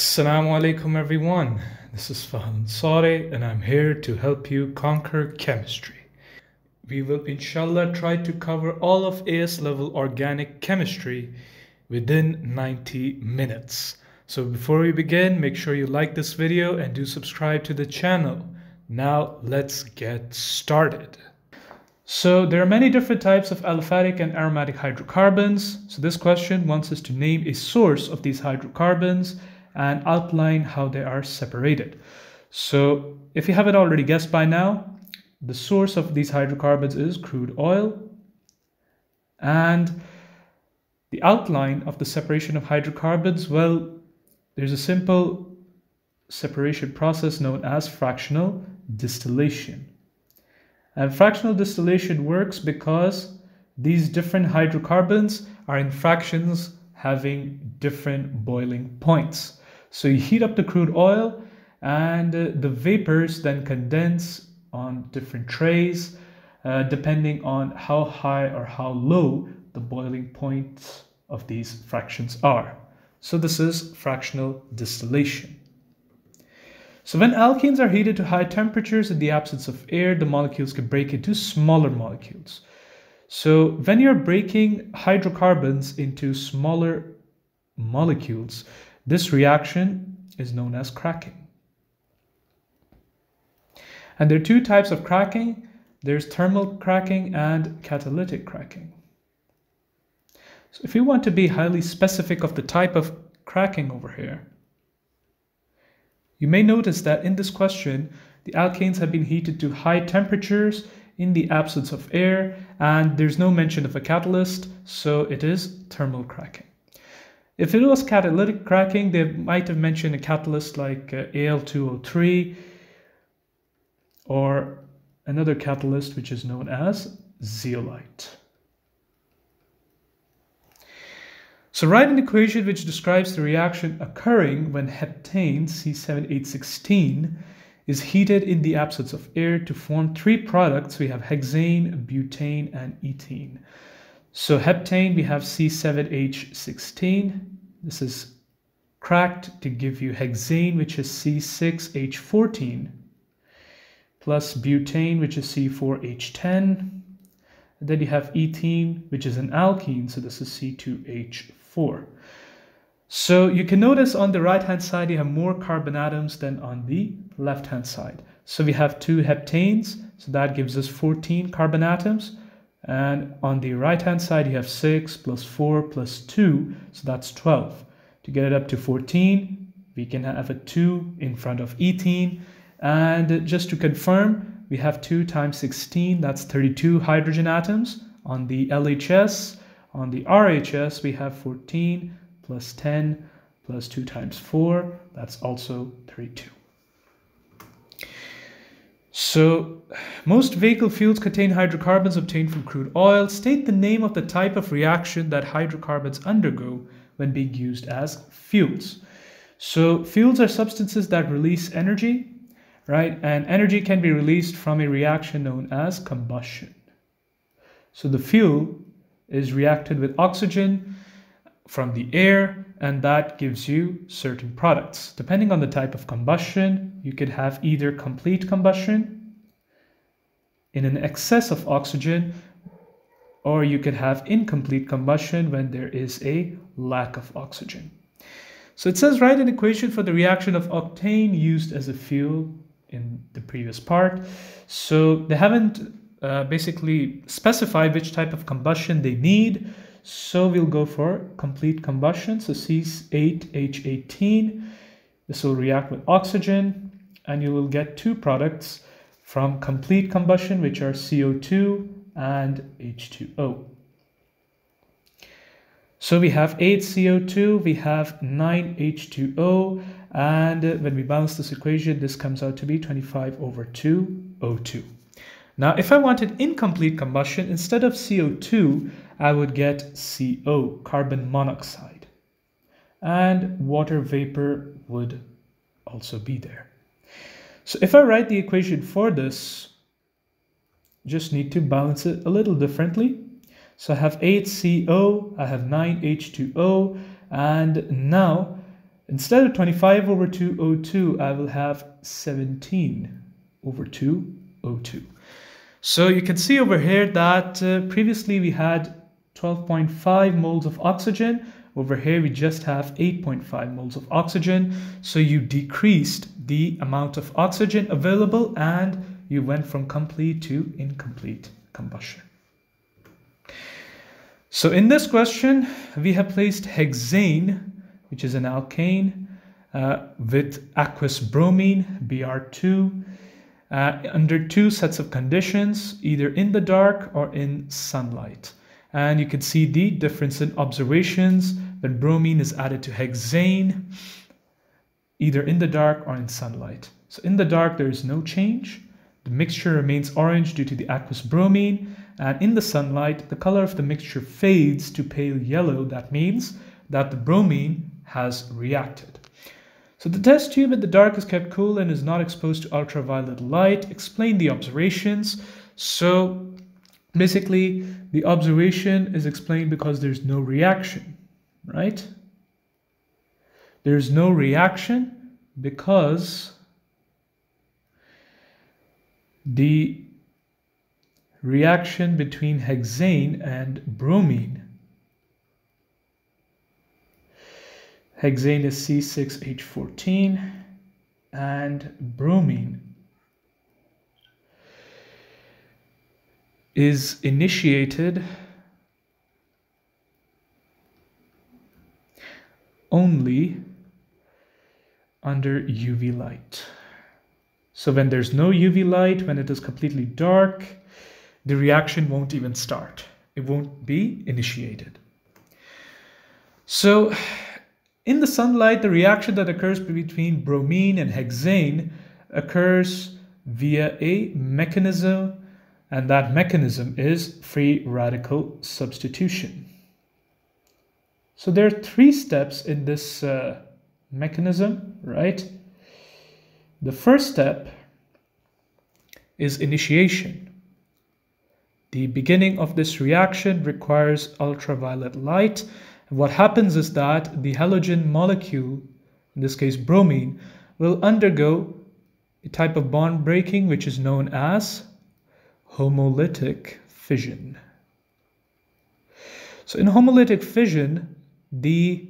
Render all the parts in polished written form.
Assalamu alaikum everyone, this is Fahad Ansari and I'm here to help you conquer chemistry. We will inshallah try to cover all of AS level organic chemistry within 90 minutes. So before we begin, make sure you like this video and do subscribe to the channel. Now let's get started. So there are many different types of aliphatic and aromatic hydrocarbons. So this question wants us to name a source of these hydrocarbons and outline how they are separated. So if you haven't already guessed by now, the source of these hydrocarbons is crude oil, and the outline of the separation of hydrocarbons, well, there's a simple separation process known as fractional distillation. And fractional distillation works because these different hydrocarbons are in fractions having different boiling points. So you heat up the crude oil and the vapors then condense on different trays depending on how high or how low the boiling points of these fractions are. So this is fractional distillation. So when alkenes are heated to high temperatures in the absence of air, the molecules can break into smaller molecules. So when you're breaking hydrocarbons into smaller molecules, this reaction is known as cracking. And there are two types of cracking. There's thermal cracking and catalytic cracking. So if you want to be highly specific of the type of cracking over here, you may notice that in this question, the alkanes have been heated to high temperatures in the absence of air, and there's no mention of a catalyst, so it is thermal cracking. If it was catalytic cracking, they might have mentioned a catalyst like Al2O3 or another catalyst which is known as zeolite. So write an equation which describes the reaction occurring when heptane C7816 is heated in the absence of air to form three products. We have hexane, butane, and ethene. So heptane, we have C7H16. This is cracked to give you hexane, which is C6H14, plus butane, which is C4H10. And then you have ethene, which is an alkene, so this is C2H4. So you can notice on the right-hand side, you have more carbon atoms than on the left-hand side. So we have two heptanes, so that gives us 14 carbon atoms. And on the right-hand side, you have 6 plus 4 plus 2, so that's 12. To get it up to 14, we can have a 2 in front of ethene. And just to confirm, we have 2 times 16, that's 32 hydrogen atoms. On the LHS, on the RHS, we have 14 plus 10 plus 2 times 4, that's also 32. So, most vehicle fuels contain hydrocarbons obtained from crude oil. State the name of the type of reaction that hydrocarbons undergo when being used as fuels. So, fuels are substances that release energy, right? And energy can be released from a reaction known as combustion. So, the fuel is reacted with oxygen from the air, and that gives you certain products. Depending on the type of combustion, you could have either complete combustion in an excess of oxygen, or you could have incomplete combustion when there is a lack of oxygen. So it says write an equation for the reaction of octane used as a fuel in the previous part. So they haven't basically specified which type of combustion they need. So we'll go for complete combustion, so C8H18. This will react with oxygen, and you will get two products from complete combustion, which are CO2 and H2O. So we have 8 CO2, we have 9 H2O, and when we balance this equation, this comes out to be 25/2 O2. Now, if I wanted incomplete combustion, instead of CO2, I would get CO, carbon monoxide. And water vapor would also be there. So if I write the equation for this, just need to balance it a little differently. So I have 8CO, I have 9H2O, and now Instead of 25/2O2, I will have 17/2O2. So you can see over here that previously we had 12.5 moles of oxygen. Over here, we just have 8.5 moles of oxygen. So you decreased the amount of oxygen available and you went from complete to incomplete combustion. So in this question, we have placed hexane, which is an alkane, with aqueous bromine, Br2, under two sets of conditions, either in the dark or in sunlight. And you can see the difference in observations when bromine is added to hexane, either in the dark or in sunlight. So in the dark, there is no change. The mixture remains orange due to the aqueous bromine. And in the sunlight, the color of the mixture fades to pale yellow. That means that the bromine has reacted. So the test tube in the dark is kept cool and is not exposed to ultraviolet light. Explain the observations. So basically, the observation is explained because there's no reaction, right? There's no reaction because the reaction between hexane and bromine, hexane is C6H14 and bromine is initiated only under UV light. So when there's no UV light, when it is completely dark, the reaction won't even start. It won't be initiated. So in the sunlight, the reaction that occurs between bromine and hexane occurs via a mechanism, and that mechanism is free radical substitution. So there are three steps in this mechanism, right? The first step is initiation. The beginning of this reaction requires ultraviolet light. What happens is that the halogen molecule, in this case bromine, will undergo a type of bond breaking which is known as homolytic fission. So in homolytic fission, the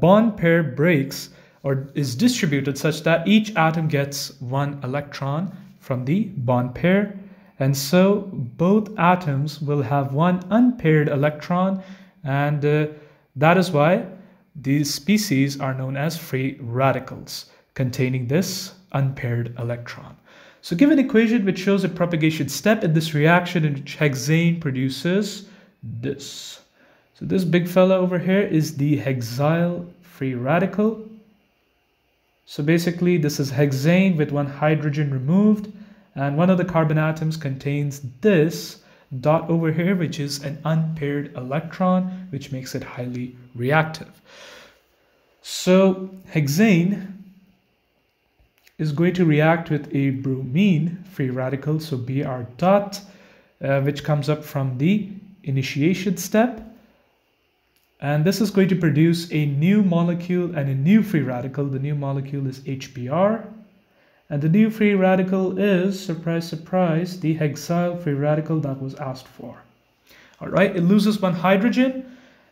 bond pair breaks or is distributed such that each atom gets one electron from the bond pair, and so both atoms will have one unpaired electron, and that is why these species are known as free radicals containing this unpaired electron. So give an equation which shows a propagation step in this reaction in which hexane produces this. So this big fella over here is the hexyl free radical. So basically this is hexane with one hydrogen removed, and one of the carbon atoms contains this dot over here, which is an unpaired electron, which makes it highly reactive. So hexane is going to react with a bromine free radical, so Br dot, which comes up from the initiation step. And this is going to produce a new molecule and a new free radical. The new molecule is HBr. And the new free radical is, surprise, surprise, the hexyl free radical that was asked for. All right, it loses one hydrogen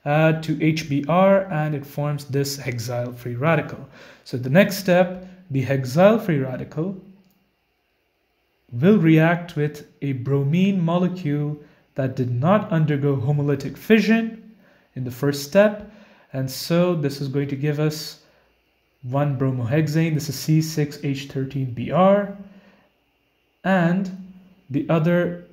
to HBr and it forms this hexyl free radical. So the next step, the hexyl free radical will react with a bromine molecule that did not undergo homolytic fission in the first step. And so this is going to give us one bromohexane. This is C6H13Br. And the other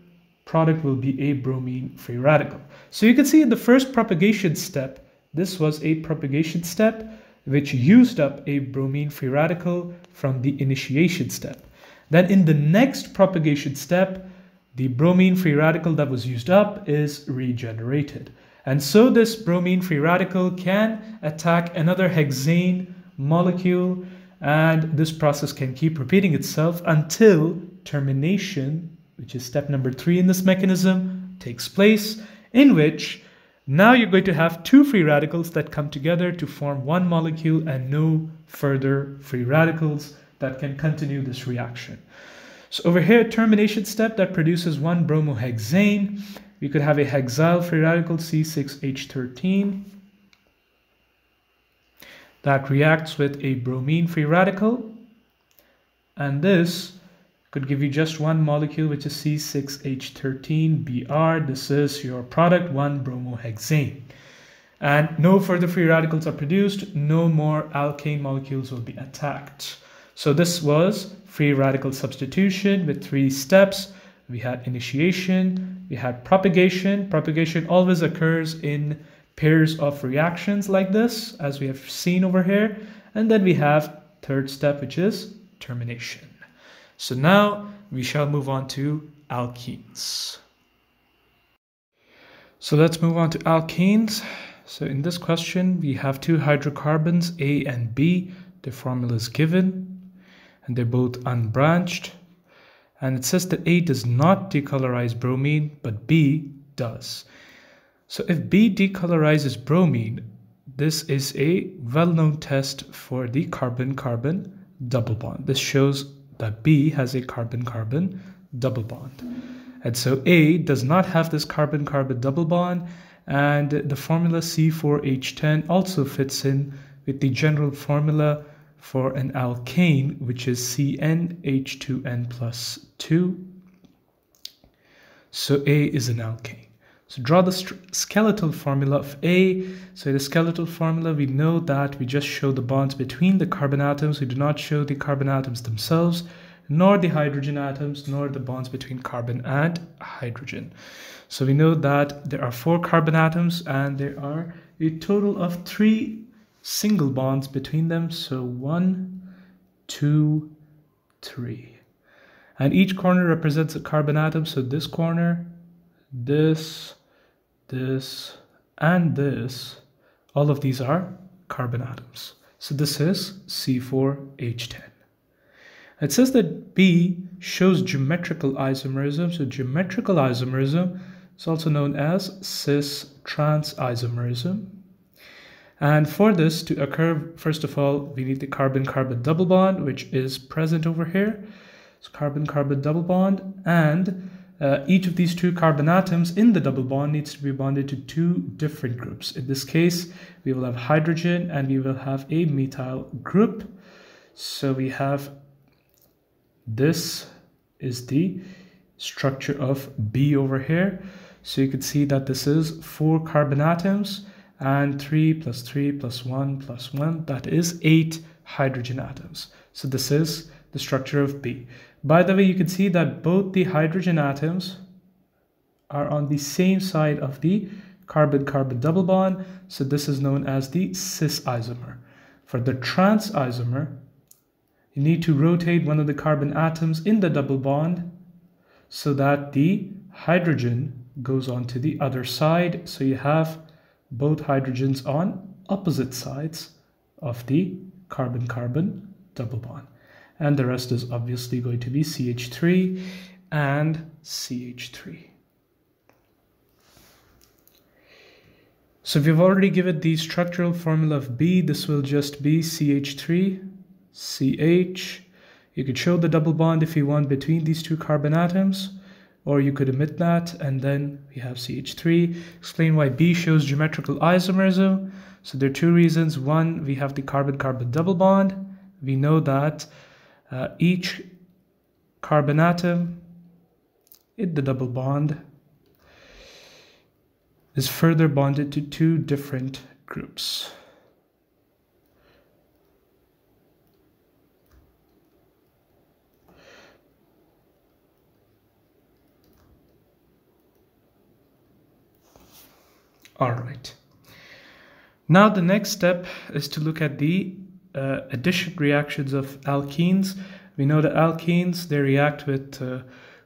product will be a bromine free radical. So you can see in the first propagation step, this was a propagation step which used up a bromine free radical from the initiation step. Then in the next propagation step, the bromine free radical that was used up is regenerated. And so this bromine free radical can attack another hexane molecule, and this process can keep repeating itself until termination, which is step number 3 in this mechanism, takes place, in which Now you're going to have two free radicals that come together to form one molecule and no further free radicals that can continue this reaction. So over here, termination step that produces one bromohexane. We could have a hexyl free radical C6H13 that reacts with a bromine free radical. And this could give you just one molecule, which is C6H13Br. This is your product, one bromohexane. And no further free radicals are produced. No more alkane molecules will be attacked. So this was free radical substitution with three steps. We had initiation, we had propagation. Propagation always occurs in pairs of reactions like this, as we have seen over here. And then we have third step, which is termination. So now we shall move on to alkenes. So let's move on to alkenes. So in this question, we have two hydrocarbons, A and B. The formula is given, and they're both unbranched. And it says that A does not decolorize bromine, but B does. So if B decolorizes bromine, this is a well-known test for the carbon-carbon double bond. This shows that B has a carbon-carbon double bond. And so A does not have this carbon-carbon double bond, and the formula C4H10 also fits in with the general formula for an alkane, which is CnH2n+2. So A is an alkane. So draw the skeletal formula of A. So in the skeletal formula, we know that we just show the bonds between the carbon atoms. We do not show the carbon atoms themselves, nor the hydrogen atoms, nor the bonds between carbon and hydrogen. So we know that there are four carbon atoms, and there are a total of three single bonds between them. So 1, 2, 3. And each corner represents a carbon atom. So this corner, this, and this, all of these are carbon atoms. So this is C4H10. It says that B shows geometrical isomerism. So geometrical isomerism is also known as cis-trans isomerism. And for this to occur, first of all, we need the carbon-carbon double bond, which is present over here. So carbon-carbon double bond, and each of these two carbon atoms in the double bond needs to be bonded to two different groups. In this case, we will have hydrogen and we will have a methyl group. So we have, this is the structure of B over here. So you can see that this is four carbon atoms and 3 + 3 + 1 + 1, that is 8 hydrogen atoms. So this is the structure of B. By the way, you can see that both the hydrogen atoms are on the same side of the carbon-carbon double bond. So this is known as the cis isomer. For the trans isomer, you need to rotate one of the carbon atoms in the double bond so that the hydrogen goes on to the other side. So you have both hydrogens on opposite sides of the carbon-carbon double bond. And the rest is obviously going to be CH3 and CH3. So we've already given the structural formula of B. This will just be CH3, CH. You could show the double bond if you want between these two carbon atoms, or you could omit that, and then we have CH3. Explain why B shows geometrical isomerism. So there are two reasons. One, we have the carbon-carbon double bond. We know that each carbon atom in the double bond is further bonded to two different groups. All right. Now the next step is to look at the addition reactions of alkenes. We know that alkenes, they react with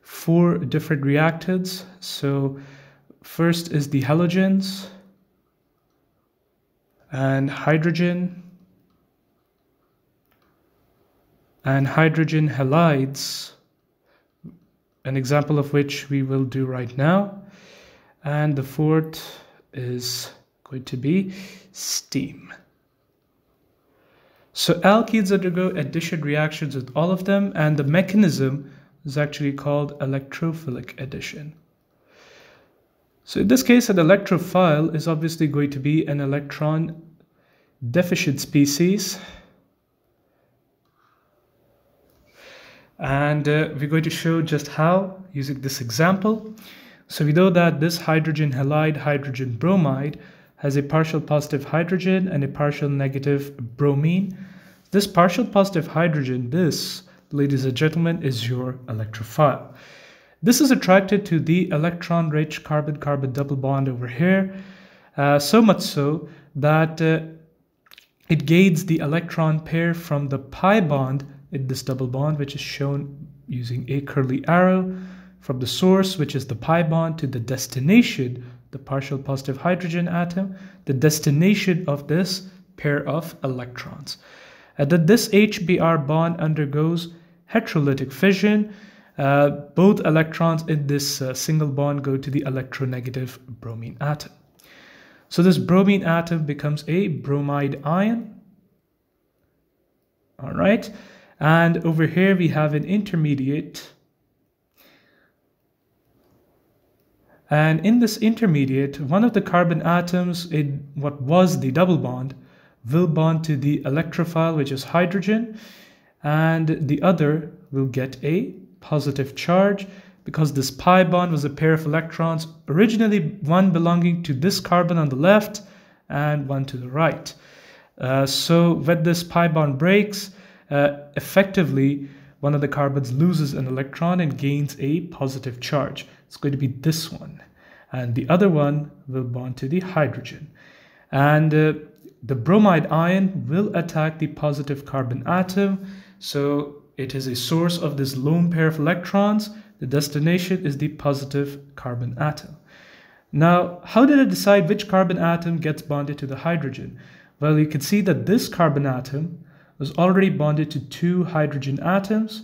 four different reactants. So first is the halogens and hydrogen. And hydrogen halides, an example of which we will do right now. And the fourth is going to be steam. So alkenes undergo addition reactions with all of them, and the mechanism is actually called electrophilic addition. So in this case, an electrophile is obviously going to be an electron deficient species. And we're going to show just how using this example. So we know that this hydrogen halide, hydrogen bromide, has a partial positive hydrogen and a partial negative bromine. This partial positive hydrogen, this, ladies and gentlemen, is your electrophile. This is attracted to the electron-rich carbon-carbon double bond over here, so much so that it gains the electron pair from the pi bond in this double bond, which is shown using a curly arrow, from the source, which is the pi bond, to the destination, the partial positive hydrogen atom, the destination of this pair of electrons. And then this HBr bond undergoes heterolytic fission. Both electrons in this single bond go to the electronegative bromine atom. So this bromine atom becomes a bromide ion. All right. And over here we have an intermediate. And in this intermediate, one of the carbon atoms in what was the double bond will bond to the electrophile, which is hydrogen, and the other will get a positive charge because this pi bond was a pair of electrons, originally one belonging to this carbon on the left and one to the right. So when this pi bond breaks, effectively one of the carbons loses an electron and gains a positive charge. It's going to be this one, and the other one will bond to the hydrogen, and the bromide ion will attack the positive carbon atom. So it is a source of this lone pair of electrons. The destination is the positive carbon atom. Now, how did I decide which carbon atom gets bonded to the hydrogen? Well, you can see that this carbon atom was already bonded to two hydrogen atoms,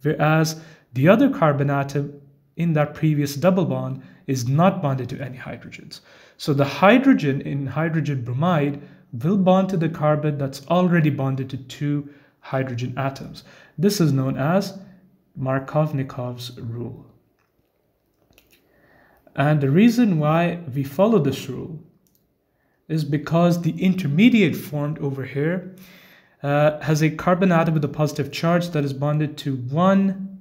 whereas the other carbon atom in that previous double bond is not bonded to any hydrogens. So the hydrogen in hydrogen bromide will bond to the carbon that's already bonded to two hydrogen atoms. This is known as Markovnikov's rule. And the reason why we follow this rule is because the intermediate formed over here has a carbon atom with a positive charge that is bonded to 1,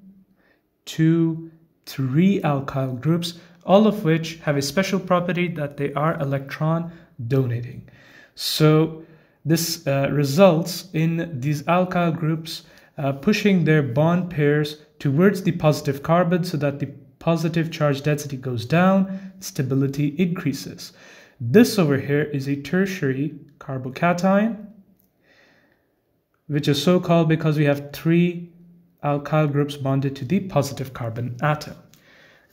2, 3 alkyl groups, all of which have a special property that they are electron donating. So this results in these alkyl groups pushing their bond pairs towards the positive carbon so that the positive charge density goes down, stability increases. This over here is a tertiary carbocation, which is so called because we have three alkyl groups bonded to the positive carbon atom.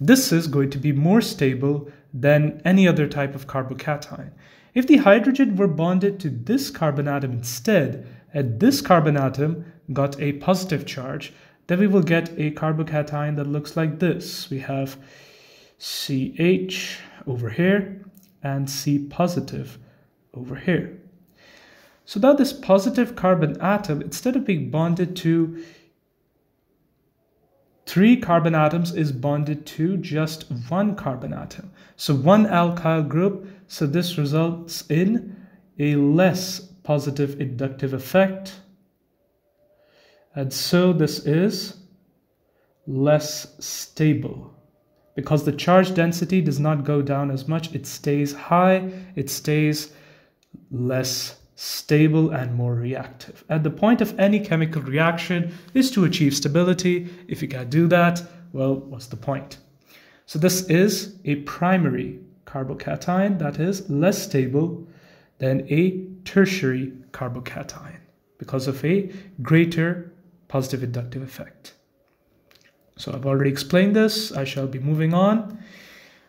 This is going to be more stable than any other type of carbocation. If the hydrogen were bonded to this carbon atom instead, and this carbon atom got a positive charge, then we will get a carbocation that looks like this. We have CH over here and C positive over here. So now this positive carbon atom, instead of being bonded to three carbon atoms, is bonded to just one carbon atom. So one alkyl group. So this results in a less positive inductive effect. And so this is less stable because the charge density does not go down as much. It stays high. It stays less stable and more reactive. And the point of any chemical reaction is to achieve stability. If you can't do that, well, what's the point? So this is a primary carbocation that is less stable than a tertiary carbocation because of a greater positive inductive effect. So I've already explained this. I shall be moving on.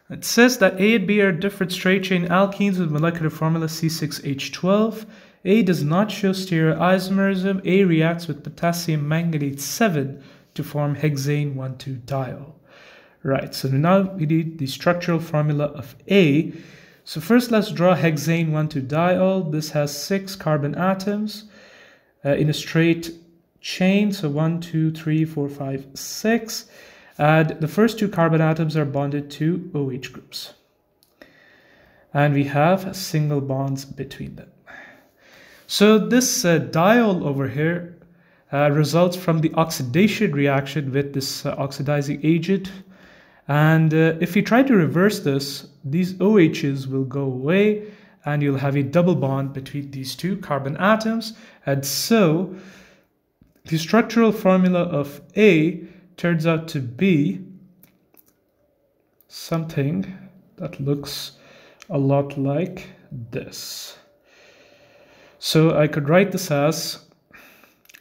It says that A and B are different straight chain alkenes with molecular formula C6H12. A does not show stereoisomerism. A reacts with potassium manganate 7 to form hexane 1,2-diol. Right, so now we need the structural formula of A. So first let's draw hexane 1,2 diol. This has 6 carbon atoms in a straight chain. So 1, 2, 3, 4, 5, 6. And the first 2 carbon atoms are bonded to OH groups. And we have single bonds between them. So this diol over here results from the oxidation reaction with this oxidizing agent. And if you try to reverse this, these OHs will go away and you'll have a double bond between these 2 carbon atoms. And so the structural formula of A turns out to be something that looks a lot like this. So I could write this as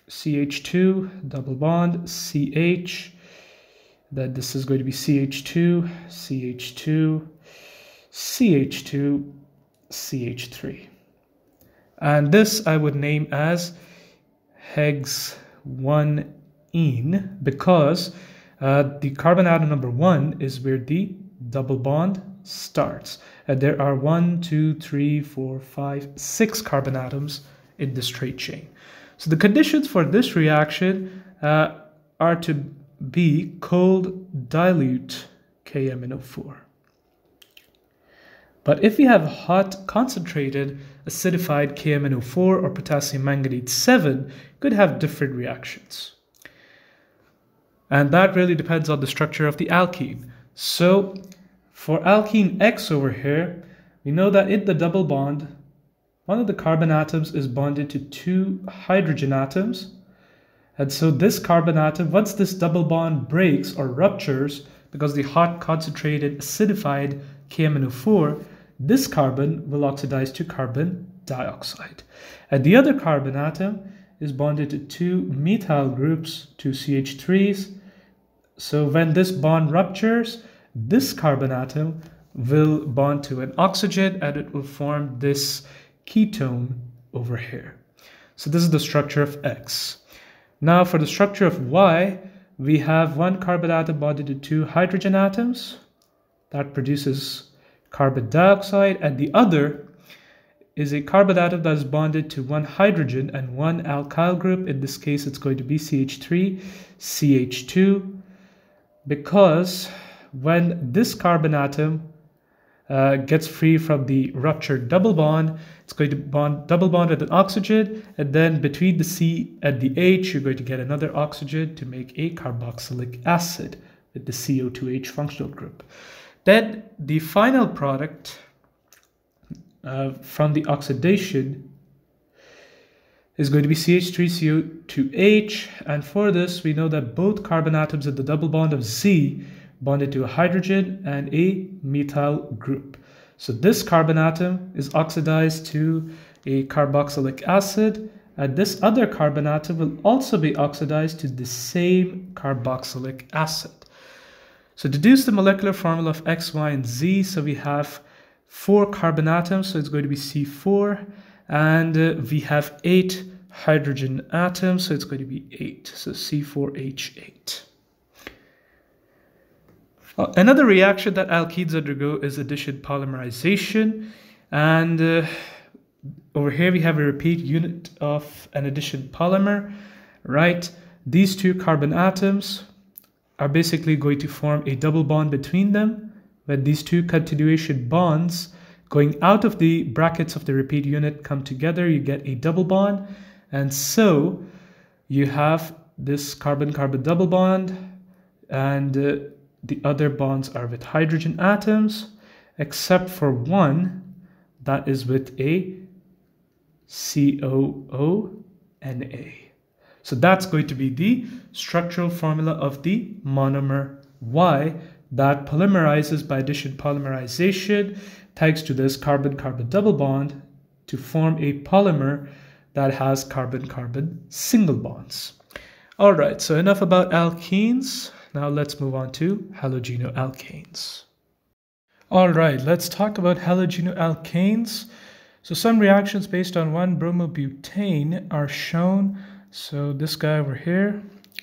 CH2 double bond CH, that this is going to be CH2, CH2, CH2, CH3. And this I would name as hex-1-ene because the carbon atom number 1 is where the double bond starts. And there are 1, 2, 3, 4, 5, 6 carbon atoms in this straight chain. So the conditions for this reaction are to be cold dilute KMNO4. But if we have hot concentrated acidified KMNO4 or potassium manganate 7, could have different reactions. And that really depends on the structure of the alkene. So for alkene X over here, we know that in the double bond, one of the carbon atoms is bonded to 2 hydrogen atoms. And so this carbon atom, once this double bond breaks or ruptures, because the hot concentrated acidified KMNO4, this carbon will oxidize to carbon dioxide. And the other carbon atom is bonded to 2 methyl groups, 2 CH3s. So when this bond ruptures, this carbon atom will bond to an oxygen and it will form this ketone over here. So this is the structure of X. Now for the structure of Y, we have 1 carbon atom bonded to 2 hydrogen atoms. That produces carbon dioxide. And the other is a carbon atom that is bonded to 1 hydrogen and 1 alkyl group. In this case, it's going to be CH3, CH2, because when this carbon atom gets free from the ruptured double bond, it's going to double bond with an oxygen, and then between the C and the H, you're going to get another oxygen to make a carboxylic acid with the CO2H functional group. Then the final product from the oxidation is going to be CH3CO2H, and for this, we know that both carbon atoms in the double bond of Z bonded to a hydrogen and a methyl group. So this carbon atom is oxidized to a carboxylic acid, and this other carbon atom will also be oxidized to the same carboxylic acid. So deduce the molecular formula of X, Y, and Z. So we have 4 carbon atoms, so it's going to be C4, and we have 8 hydrogen atoms, so it's going to be 8, so C4H8. Another reaction that alkenes undergo is addition polymerization, and over here we have a repeat unit of an addition polymer, right? These 2 carbon atoms are basically going to form a double bond between them, when these 2 continuation bonds going out of the brackets of the repeat unit come together, you get a double bond, and so you have this carbon-carbon double bond, and the other bonds are with hydrogen atoms, except for one that is with a COONA. So that's going to be the structural formula of the monomer Y that polymerizes by addition polymerization thanks to this carbon-carbon double bond to form a polymer that has carbon-carbon single bonds. All right, so enough about alkenes. Now let's move on to halogenoalkanes. All right, let's talk about halogenoalkanes. So some reactions based on 1-bromobutane are shown. So this guy over here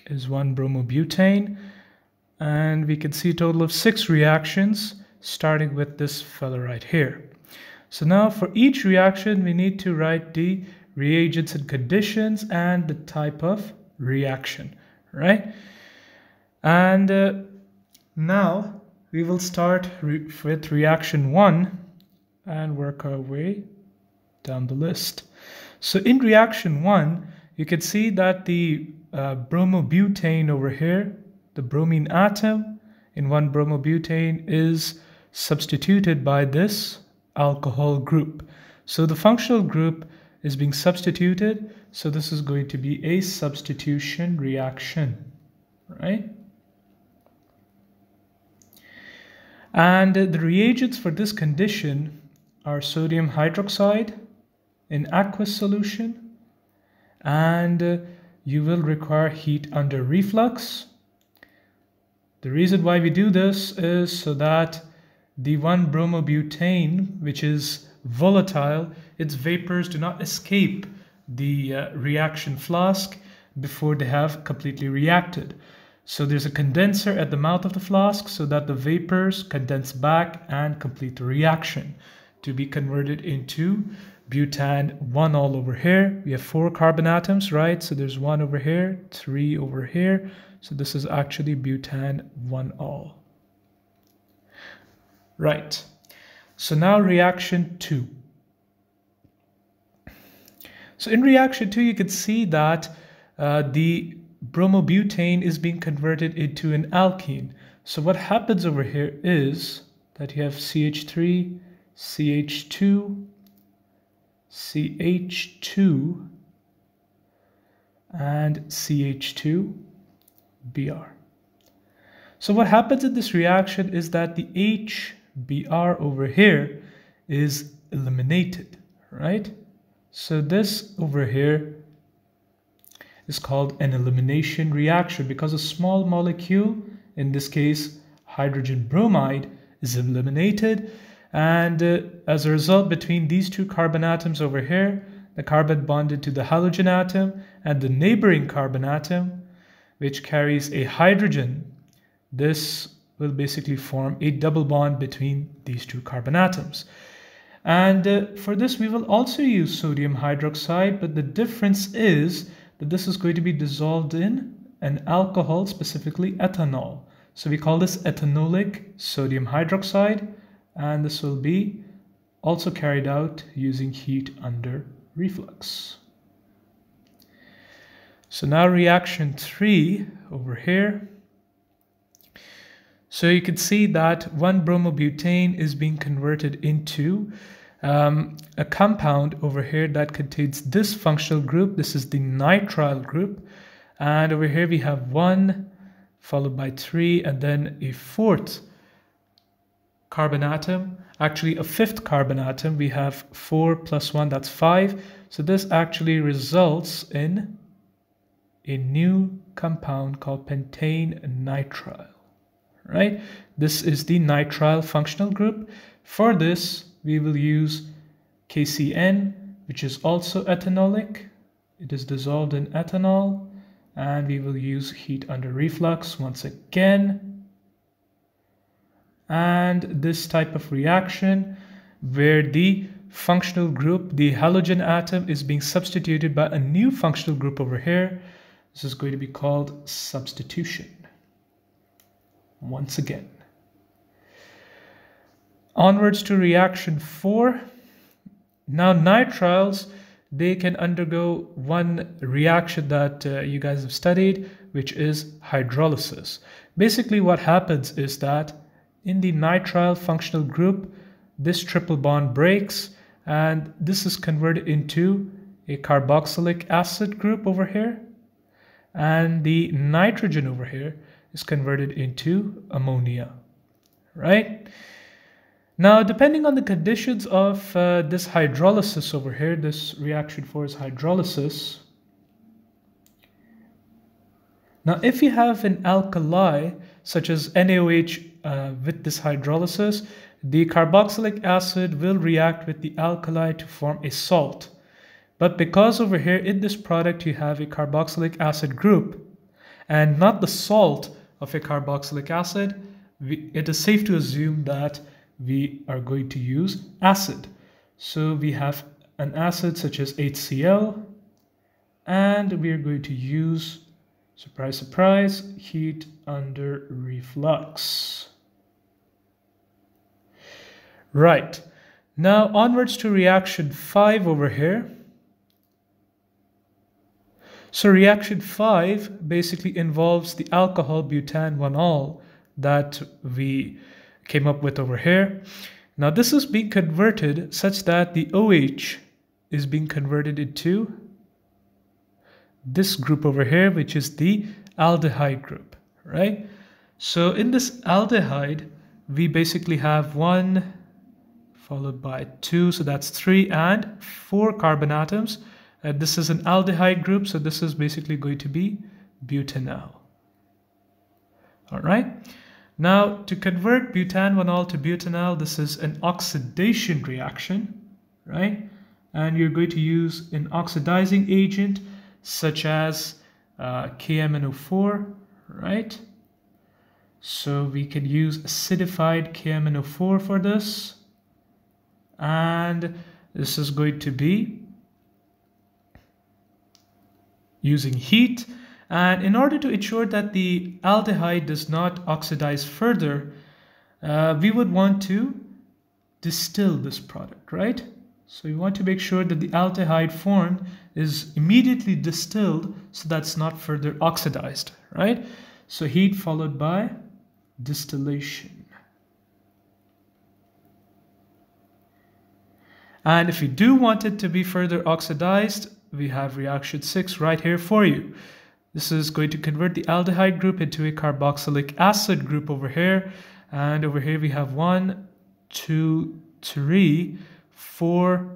is 1-bromobutane. And we can see a total of 6 reactions, starting with this fellow right here. So now for each reaction, we need to write the reagents and conditions and the type of reaction, right? And now we will start with reaction 1 and work our way down the list. So in reaction 1, you can see that the bromobutane over here, the bromine atom in 1 bromobutane is substituted by this alcohol group. So the functional group is being substituted. So this is going to be a substitution reaction, right? And the reagents for this condition are sodium hydroxide in aqueous solution, and you will require heat under reflux. The reason why we do this is so that the 1 bromobutane, which is volatile, its vapors do not escape the reaction flask before they have completely reacted. So there's a condenser at the mouth of the flask so that the vapors condense back and complete the reaction to be converted into butan 1-ol over here. We have 4 carbon atoms, right? So there's 1 over here, 3 over here. So this is actually butan 1-ol. Right. So now reaction 2. So in reaction 2, you can see that the bromobutane is being converted into an alkene. So what happens over here is that you have CH3, CH2, CH2, and CH2 Br. So what happens in this reaction is that the HBr over here is eliminated, right? So this over here is called an elimination reaction because a small molecule, in this case hydrogen bromide, is eliminated, and as a result, between these 2 carbon atoms over here, the carbon bonded to the halogen atom and the neighboring carbon atom, which carries a hydrogen, this will basically form a double bond between these 2 carbon atoms. And for this, we will also use sodium hydroxide, but the difference is that this is going to be dissolved in an alcohol, specifically ethanol. So we call this ethanolic sodium hydroxide, and this will be also carried out using heat under reflux. So now reaction 3 over here. So you can see that 1 bromobutane is being converted into a compound over here that contains this functional group. This is the nitrile group. And over here we have 1 followed by 3 and then a 4th carbon atom. Actually a 5th carbon atom. We have 4 plus 1, that's 5. So this actually results in a new compound called pentane nitrile. Right? This is the nitrile functional group. For this, we will use KCN, which is also ethanolic. It is dissolved in ethanol, and we will use heat under reflux once again. And this type of reaction where the functional group, the halogen atom, is being substituted by a new functional group over here. This is going to be called substitution. Once again. Onwards to reaction 4. Now nitriles, they can undergo one reaction that you guys have studied, which is hydrolysis. Basically what happens is that in the nitrile functional group, this triple bond breaks and this is converted into a carboxylic acid group over here, and the nitrogen over here is converted into ammonia, right? Now, depending on the conditions of this hydrolysis over here, this reaction 4 is hydrolysis. Now, if you have an alkali, such as NaOH with this hydrolysis, the carboxylic acid will react with the alkali to form a salt. But because over here in this product, you have a carboxylic acid group and not the salt of a carboxylic acid, it is safe to assume that we are going to use acid. So we have an acid such as HCl, and we are going to use, surprise, surprise, heat under reflux. Right, now onwards to reaction 5 over here. So reaction 5 basically involves the alcohol butanedienol that we came up with over here. Now this is being converted such that the OH is being converted into this group over here, which is the aldehyde group, right? So in this aldehyde, we basically have 1 followed by 2, so that's 3 and 4 carbon atoms. And this is an aldehyde group, so this is basically going to be butanol. All right. Now, to convert butanedienol to butanol, this is an oxidation reaction, right? And you're going to use an oxidizing agent such as KMNO4, right? So we can use acidified KMNO4 for this. And this is going to be using heat, and in order to ensure that the aldehyde does not oxidize further, we would want to distill this product, right? So we want to make sure that the aldehyde formed is immediately distilled so that's not further oxidized, right? So heat followed by distillation. And if you do want it to be further oxidized, we have reaction 6 right here for you. This is going to convert the aldehyde group into a carboxylic acid group over here. And over here we have 1, 2, 3, 4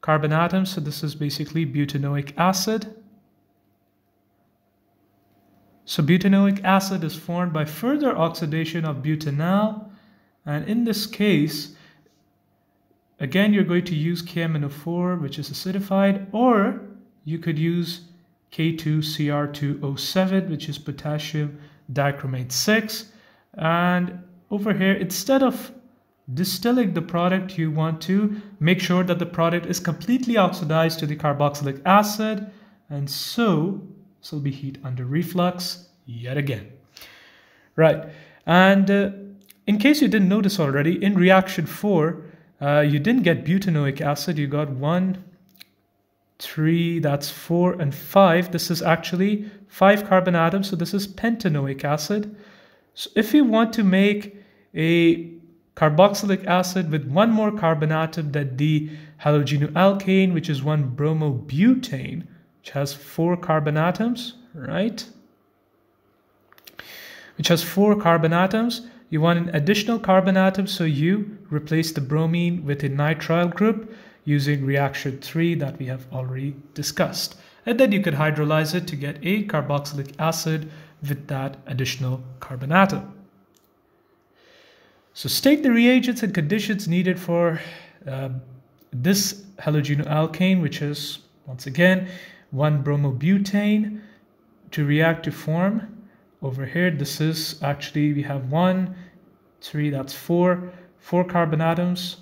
carbon atoms. So this is basically butanoic acid. So butanoic acid is formed by further oxidation of butanol. And in this case, again, you're going to use KMNO4, which is acidified, or you could use K2Cr2O7, which is potassium dichromate 6. And over here, instead of distilling the product, you want to make sure that the product is completely oxidized to the carboxylic acid. And so this will be heat under reflux yet again. Right. And in case you didn't notice already, in reaction 4, you didn't get butanoic acid, you got 1, 3, that's 4, and 5. This is actually 5 carbon atoms, so this is pentanoic acid. So if you want to make a carboxylic acid with 1 more carbon atom than the halogenoalkane, which is 1-bromobutane, which has 4 carbon atoms, right? Which has 4 carbon atoms. You want an additional carbon atom, so you replace the bromine with a nitrile group using reaction 3 that we have already discussed. And then you could hydrolyze it to get a carboxylic acid with that additional carbon atom. So state the reagents and conditions needed for this halogenoalkane, which is, once again, 1-bromobutane, to react to form. Over here, this is actually, we have 1, 3, that's 4 carbon atoms.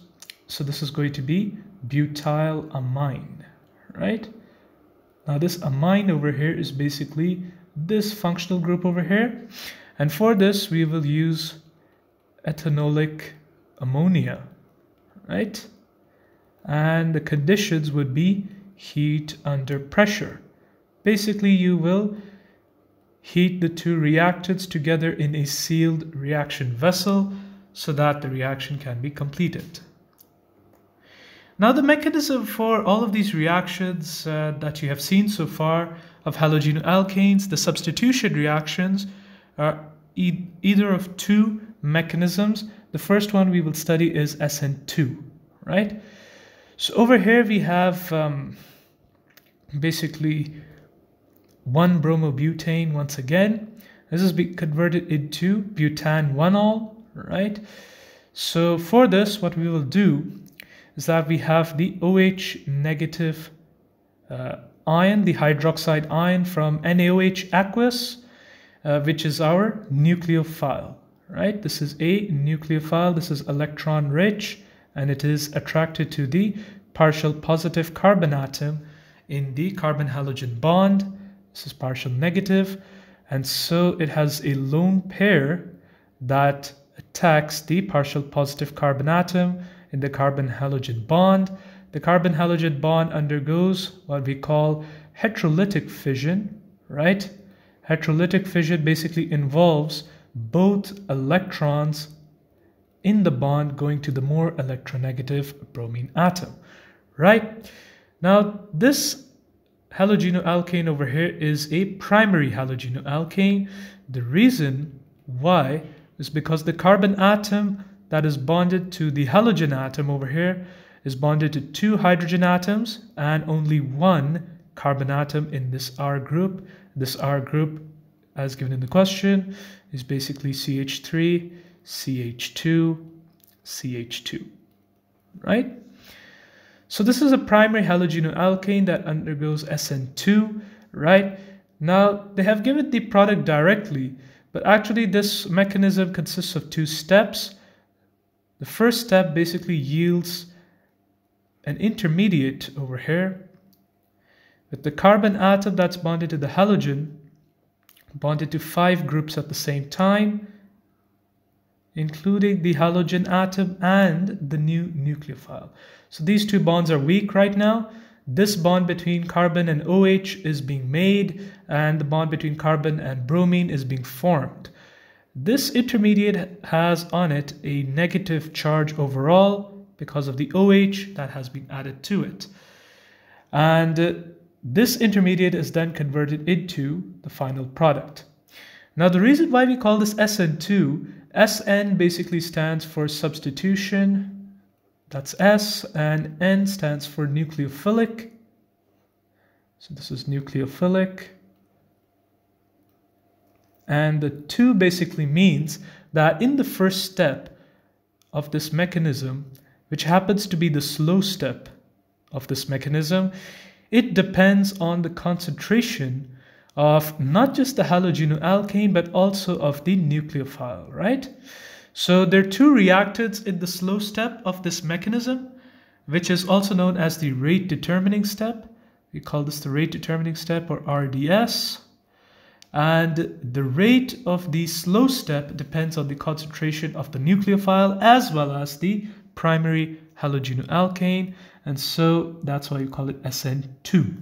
So this is going to be butylamine, right? Now this amine over here is basically this functional group over here. And for this, we will use ethanolic ammonia, right? And the conditions would be heat under pressure. Basically, you will heat the 2 reactants together in a sealed reaction vessel so that the reaction can be completed. Now the mechanism for all of these reactions that you have seen so far of halogenoalkanes, the substitution reactions, are either of 2 mechanisms. The first one we will study is SN2, right? So over here we have basically 1-bromobutane once again. This is being converted into butanedienol, right? So for this, what we will do is that we have the OH negative ion, the hydroxide ion from NaOH aqueous, which is our nucleophile, right? This is a nucleophile. This is electron rich and it is attracted to the partial positive carbon atom in the carbon halogen bond. This is partial negative, and so it has a lone pair that attacks the partial positive carbon atom in the carbon halogen bond. The carbon halogen bond undergoes what we call heterolytic fission, right? Heterolytic fission basically involves both electrons in the bond going to the more electronegative bromine atom, right? Now, this halogenoalkane over here is a primary halogenoalkane. The reason why is because the carbon atom that is bonded to the halogen atom over here is bonded to two hydrogen atoms and only one carbon atom in this R group. This R group, as given in the question, is basically CH3, CH2, CH2, right? So this is a primary halogenoalkane that undergoes SN2, right? Now, they have given the product directly, but actually this mechanism consists of two steps. The first step basically yields an intermediate over here with the carbon atom that's bonded to the halogen, bonded to five groups at the same time, including the halogen atom and the new nucleophile. So these two bonds are weak right now. This bond between carbon and OH is being made, and the bond between carbon and bromine is being formed. This intermediate has on it a negative charge overall because of the OH that has been added to it. And this intermediate is then converted into the final product. Now, the reason why we call this SN2, SN basically stands for substitution, that's S, and N stands for nucleophilic. So this is nucleophilic. And the 2 basically means that in the first step of this mechanism, which happens to be the slow step of this mechanism, it depends on the concentration of not just the halogenoalkane, but also of the nucleophile, right? So there are two reactants in the slow step of this mechanism, which is also known as the rate determining step. We call this the rate determining step, or RDS. And the rate of the slow step depends on the concentration of the nucleophile as well as the primary halogenoalkane, and so that's why you call it SN2.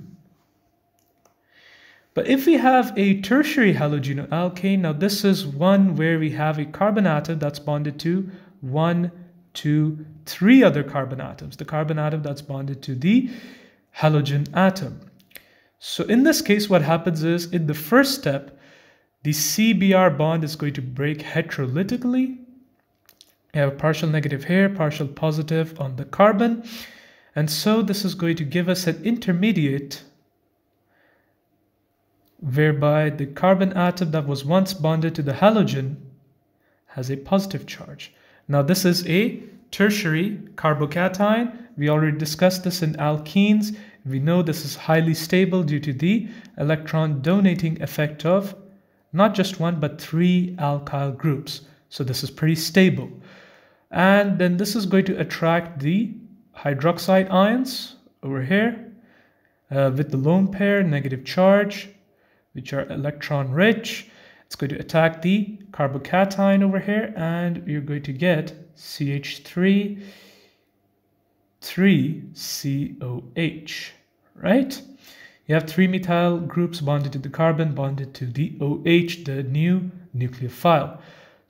But if we have a tertiary halogenoalkane, now this is one where we have a carbon atom that's bonded to 1, 2, 3 other carbon atoms, the carbon atom that's bonded to the halogen atom. So in this case, what happens is, in the first step, the CBr bond is going to break heterolytically. You have a partial negative here, partial positive on the carbon, and so this is going to give us an intermediate whereby the carbon atom that was once bonded to the halogen has a positive charge. Now this is a tertiary carbocation. We already discussed this in alkenes. We know this is highly stable due to the electron donating effect of not just one but 3 alkyl groups. So this is pretty stable. And then this is going to attract the hydroxide ions over here with the lone pair negative charge, which are electron rich. It's going to attack the carbocation over here, and you're going to get CH3, 3COH, right? You have 3 methyl groups bonded to the carbon, bonded to the OH, the new nucleophile.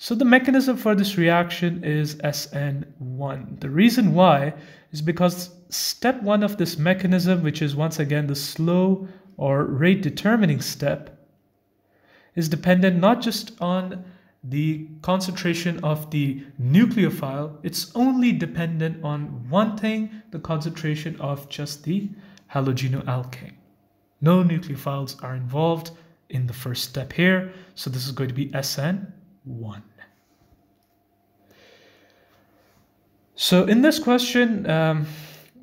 So the mechanism for this reaction is SN1. The reason why is because step 1 of this mechanism, which is once again the slow or rate determining step, is dependent not just on the concentration of the nucleophile, it's only dependent on one thing, the concentration of just the halogenoalkane. No nucleophiles are involved in the first step here, so this is going to be SN1. So in this question,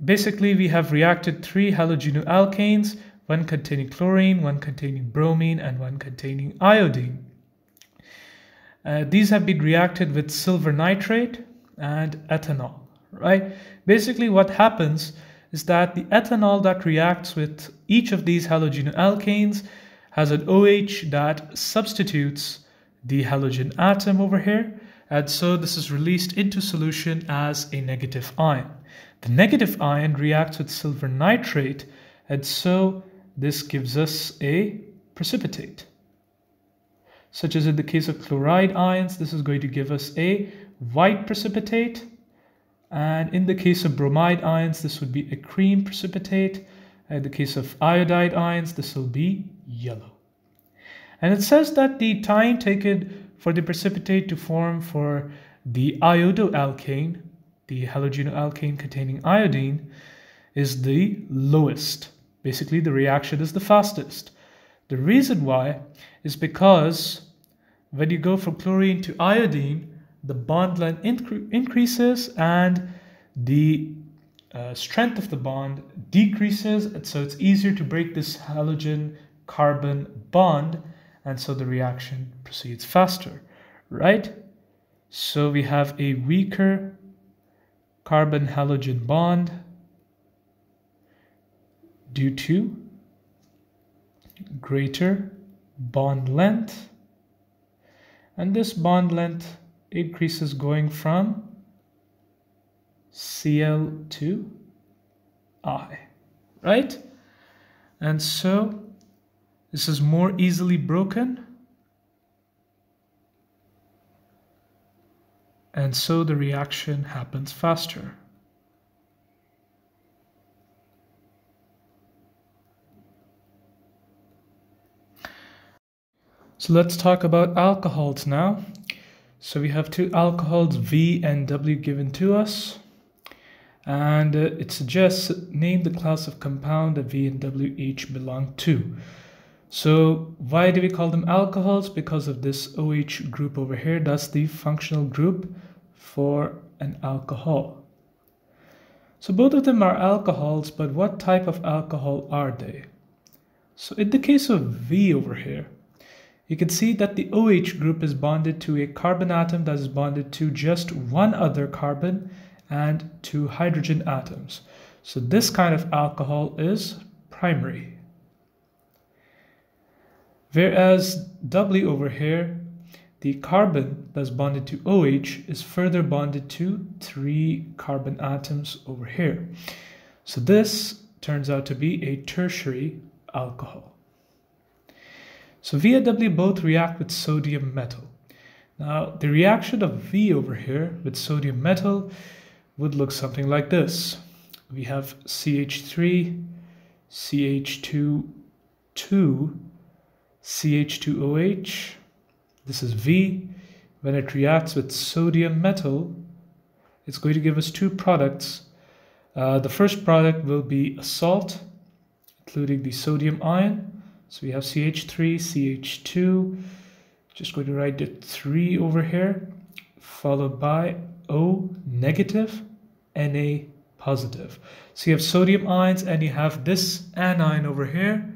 basically we have reacted 3 halogenoalkanes, one containing chlorine, one containing bromine, and one containing iodine. These have been reacted with silver nitrate and ethanol, right? Basically what happens is that the ethanol that reacts with each of these halogenoalkanes has an OH that substitutes the halogen atom over here, and so this is released into solution as a negative ion. The negative ion reacts with silver nitrate, and so this gives us a precipitate. Such as in the case of chloride ions, this is going to give us a white precipitate, and in the case of bromide ions, this would be a cream precipitate. In the case of iodide ions, this will be yellow. And it says that the time taken for the precipitate to form for the iodoalkane, the halogenoalkane containing iodine, is the lowest. Basically, the reaction is the fastest. The reason why is because when you go from chlorine to iodine, the bond length increases and the strength of the bond decreases, and so it's easier to break this halogen-carbon bond, and so the reaction proceeds faster, right? So we have a weaker carbon-halogen bond due to greater bond length, and this bond length increases going from Cl to I, right? And so this is more easily broken, and so the reaction happens faster. So let's talk about alcohols now. So we have two alcohols, V and W, given to us. And it suggests name the class of compound that V and W each belong to. So why do we call them alcohols? Because of this OH group over here. That's the functional group for an alcohol. So both of them are alcohols, but what type of alcohol are they? So in the case of V over here, you can see that the OH group is bonded to a carbon atom that is bonded to just one other carbon and two hydrogen atoms. So this kind of alcohol is primary. Whereas W over here, the carbon that's bonded to OH is further bonded to three carbon atoms over here. So this turns out to be a tertiary alcohol. So V and W both react with sodium metal. Now, the reaction of V over here with sodium metal would look something like this. We have CH3, CH2, CH2OH. This is V. When it reacts with sodium metal, it's going to give us two products. The first product will be a salt, including the sodium ion. So we have CH3, CH2, just going to write the 3 over here, followed by O negative, Na positive. So you have sodium ions and you have this anion over here,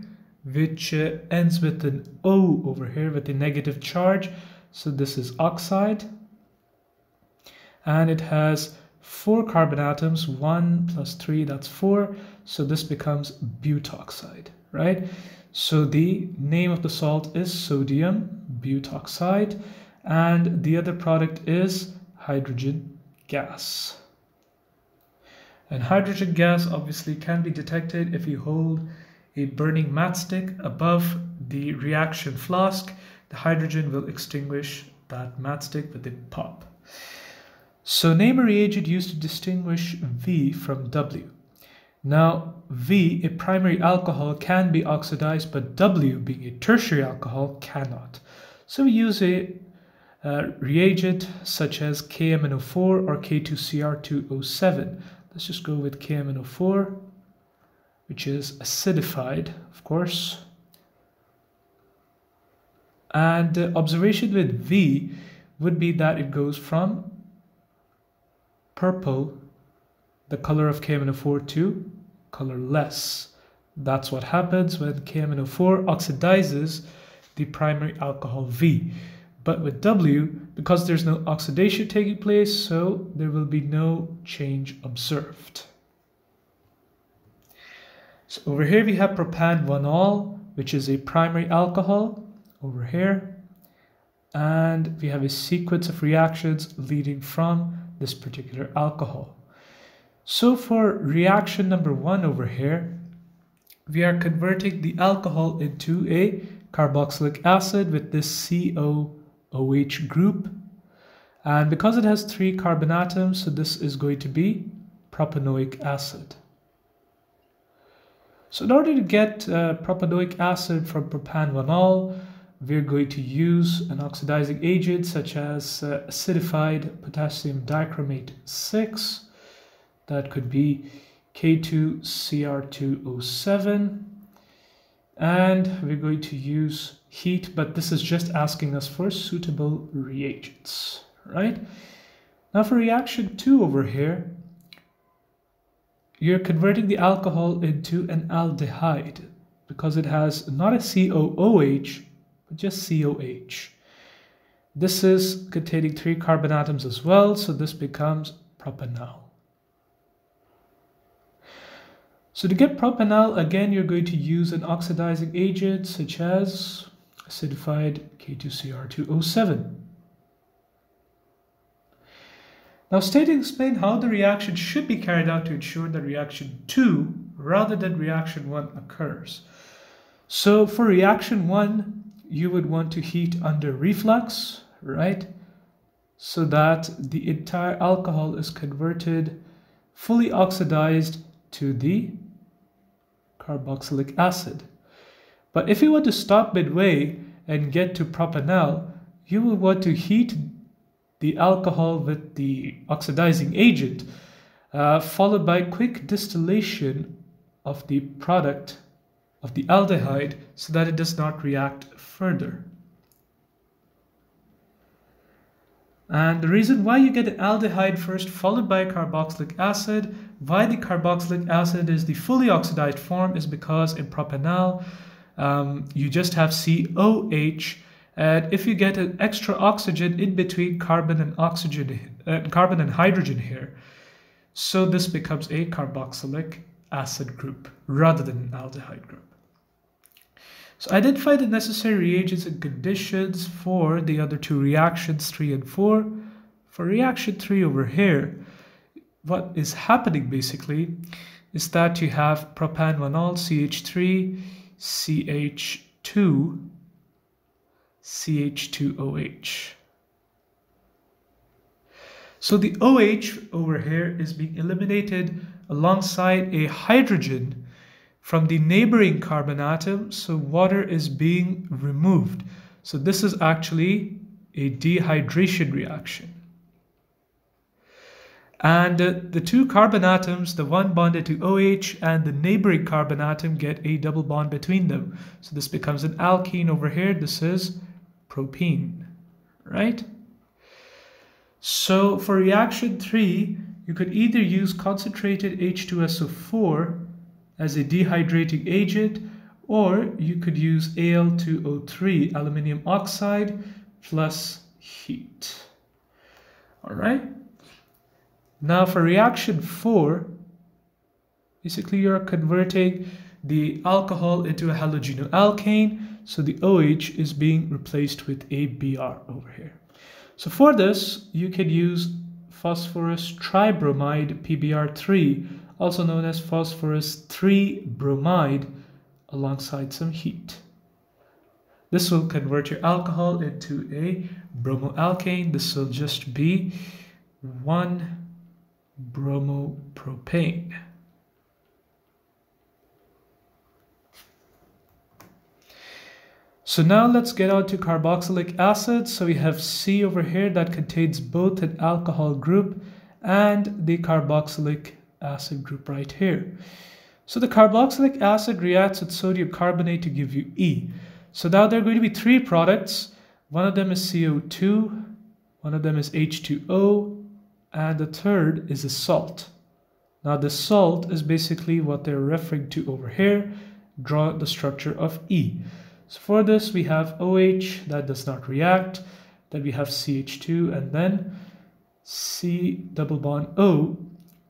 which ends with an O over here with a negative charge. So this is oxide. And it has 4 carbon atoms, 1 plus 3, that's 4. So this becomes butoxide, right? So the name of the salt is sodium butoxide, and the other product is hydrogen gas. And hydrogen gas obviously can be detected if you hold a burning matchstick above the reaction flask. The hydrogen will extinguish that matchstick with a pop. So name a reagent used to distinguish V from W. Now, V, a primary alcohol, can be oxidized, but W, being a tertiary alcohol, cannot. So we use a reagent such as KMNO4 or K2Cr2O7. Let's just go with KMNO4, which is acidified, of course. And observation with V would be that it goes from purple, the color of KMNO4, to colorless. That's what happens when KMNO4 oxidizes the primary alcohol V. But with W, because there's no oxidation taking place, so there will be no change observed. So over here we have propan-1-ol, which is a primary alcohol, over here. And we have a sequence of reactions leading from this particular alcohol. So for reaction number 1 over here, we are converting the alcohol into a carboxylic acid with this COOH group. And because it has 3 carbon atoms, so this is going to be propanoic acid. So in order to get propanoic acid from propan-1-ol, we're going to use an oxidizing agent such as acidified potassium dichromate 6. That could be K2Cr2O7. And we're going to use heat, but this is just asking us for suitable reagents, right? Now for reaction 2 over here, you're converting the alcohol into an aldehyde because it has not a COOH, just COH. This is containing 3 carbon atoms as well, so this becomes propanol. So to get propanol, again, you're going to use an oxidizing agent such as acidified K2Cr2O7. Now, stay to explain how the reaction should be carried out to ensure that reaction 2 rather than reaction 1 occurs. So for reaction 1, you would want to heat under reflux, right? So that the entire alcohol is converted, fully oxidized to the carboxylic acid. But if you want to stop midway and get to propanol, you will want to heat the alcohol with the oxidizing agent, followed by quick distillation of the product of the aldehyde so that it does not react further. And the reason why you get an aldehyde first followed by a carboxylic acid, why the carboxylic acid is the fully oxidized form, is because in propanol you just have COH, and if you get an extra oxygen in between carbon and hydrogen here, so this becomes a carboxylic acid group rather than an aldehyde group. So identify the necessary reagents and conditions for the other two reactions, 3 and 4. For reaction 3 over here, what is happening basically is that you have propan-1-ol, CH3, CH2, CH2OH. So the OH over here is being eliminated alongside a hydrogen from the neighboring carbon atom, so water is being removed. So this is actually a dehydration reaction. And the 2 carbon atoms, the one bonded to OH and the neighboring carbon atom, get a double bond between them. So this becomes an alkene over here. This is propene, right? So for reaction 3, you could either use concentrated H2SO4 as a dehydrating agent, or you could use Al2O3, aluminium oxide, plus heat. All right. Now for reaction 4, basically you're converting the alcohol into a halogenoalkane, so the OH is being replaced with a Br over here. So for this, you can use phosphorus tribromide PBr3, also known as phosphorus 3-bromide, alongside some heat. This will convert your alcohol into a bromoalkane. This will just be 1-bromopropane. So now let's get on to carboxylic acid. So we have C over here that contains both an alcohol group and the carboxylic acid group right here. So the carboxylic acid reacts with sodium carbonate to give you E. So now there are going to be 3 products. One of them is CO2, one of them is H2O, and the third is a salt. Now the salt is basically what they're referring to over here. Draw the structure of E. So for this, we have OH that does not react. Then we have CH2 and then C double bond O,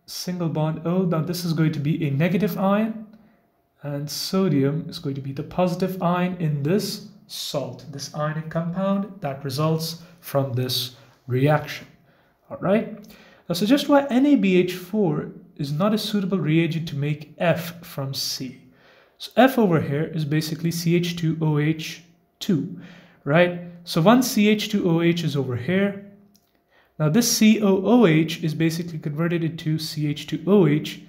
single bond O. Now this is going to be a negative ion, and sodium is going to be the positive ion in this salt, this ionic compound that results from this reaction. All right. Now, so just why NaBH4 is not a suitable reagent to make F from C. So F over here is basically CH2OH2, right? So one CH2OH is over here. Now this COOH is basically converted into CH2OH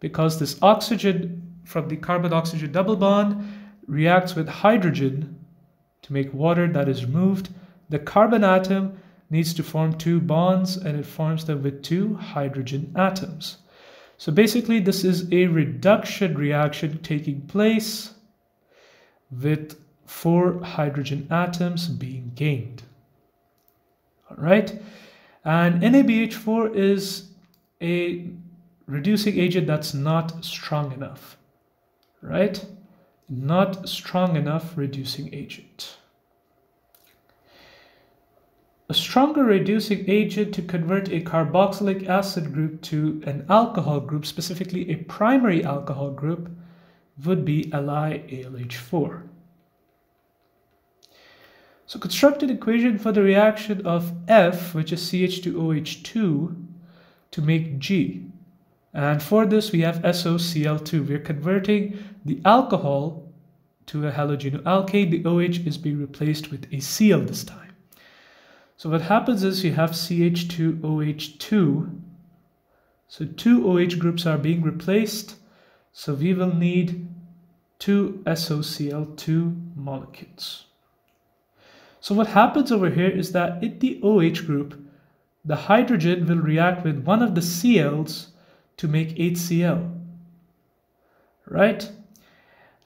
because this oxygen from the carbon-oxygen double bond reacts with hydrogen to make water that is removed. The carbon atom needs to form two bonds and it forms them with two hydrogen atoms. So basically this is a reduction reaction taking place with four hydrogen atoms being gained. All right. And NaBH4 is a reducing agent that's not strong enough, right? Not strong enough reducing agent. A stronger reducing agent to convert a carboxylic acid group to an alcohol group, specifically a primary alcohol group, would be LiAlH4. So construct an equation for the reaction of F, which is CH2OH2, to make G. And for this, we have SOCl2. We're converting the alcohol to a halogenoalkane. The OH is being replaced with a Cl this time. So what happens is you have CH2OH2. So two OH groups are being replaced. So we will need two SOCl2 molecules. So what happens over here is that in the OH group, the hydrogen will react with one of the Cls to make HCl, right?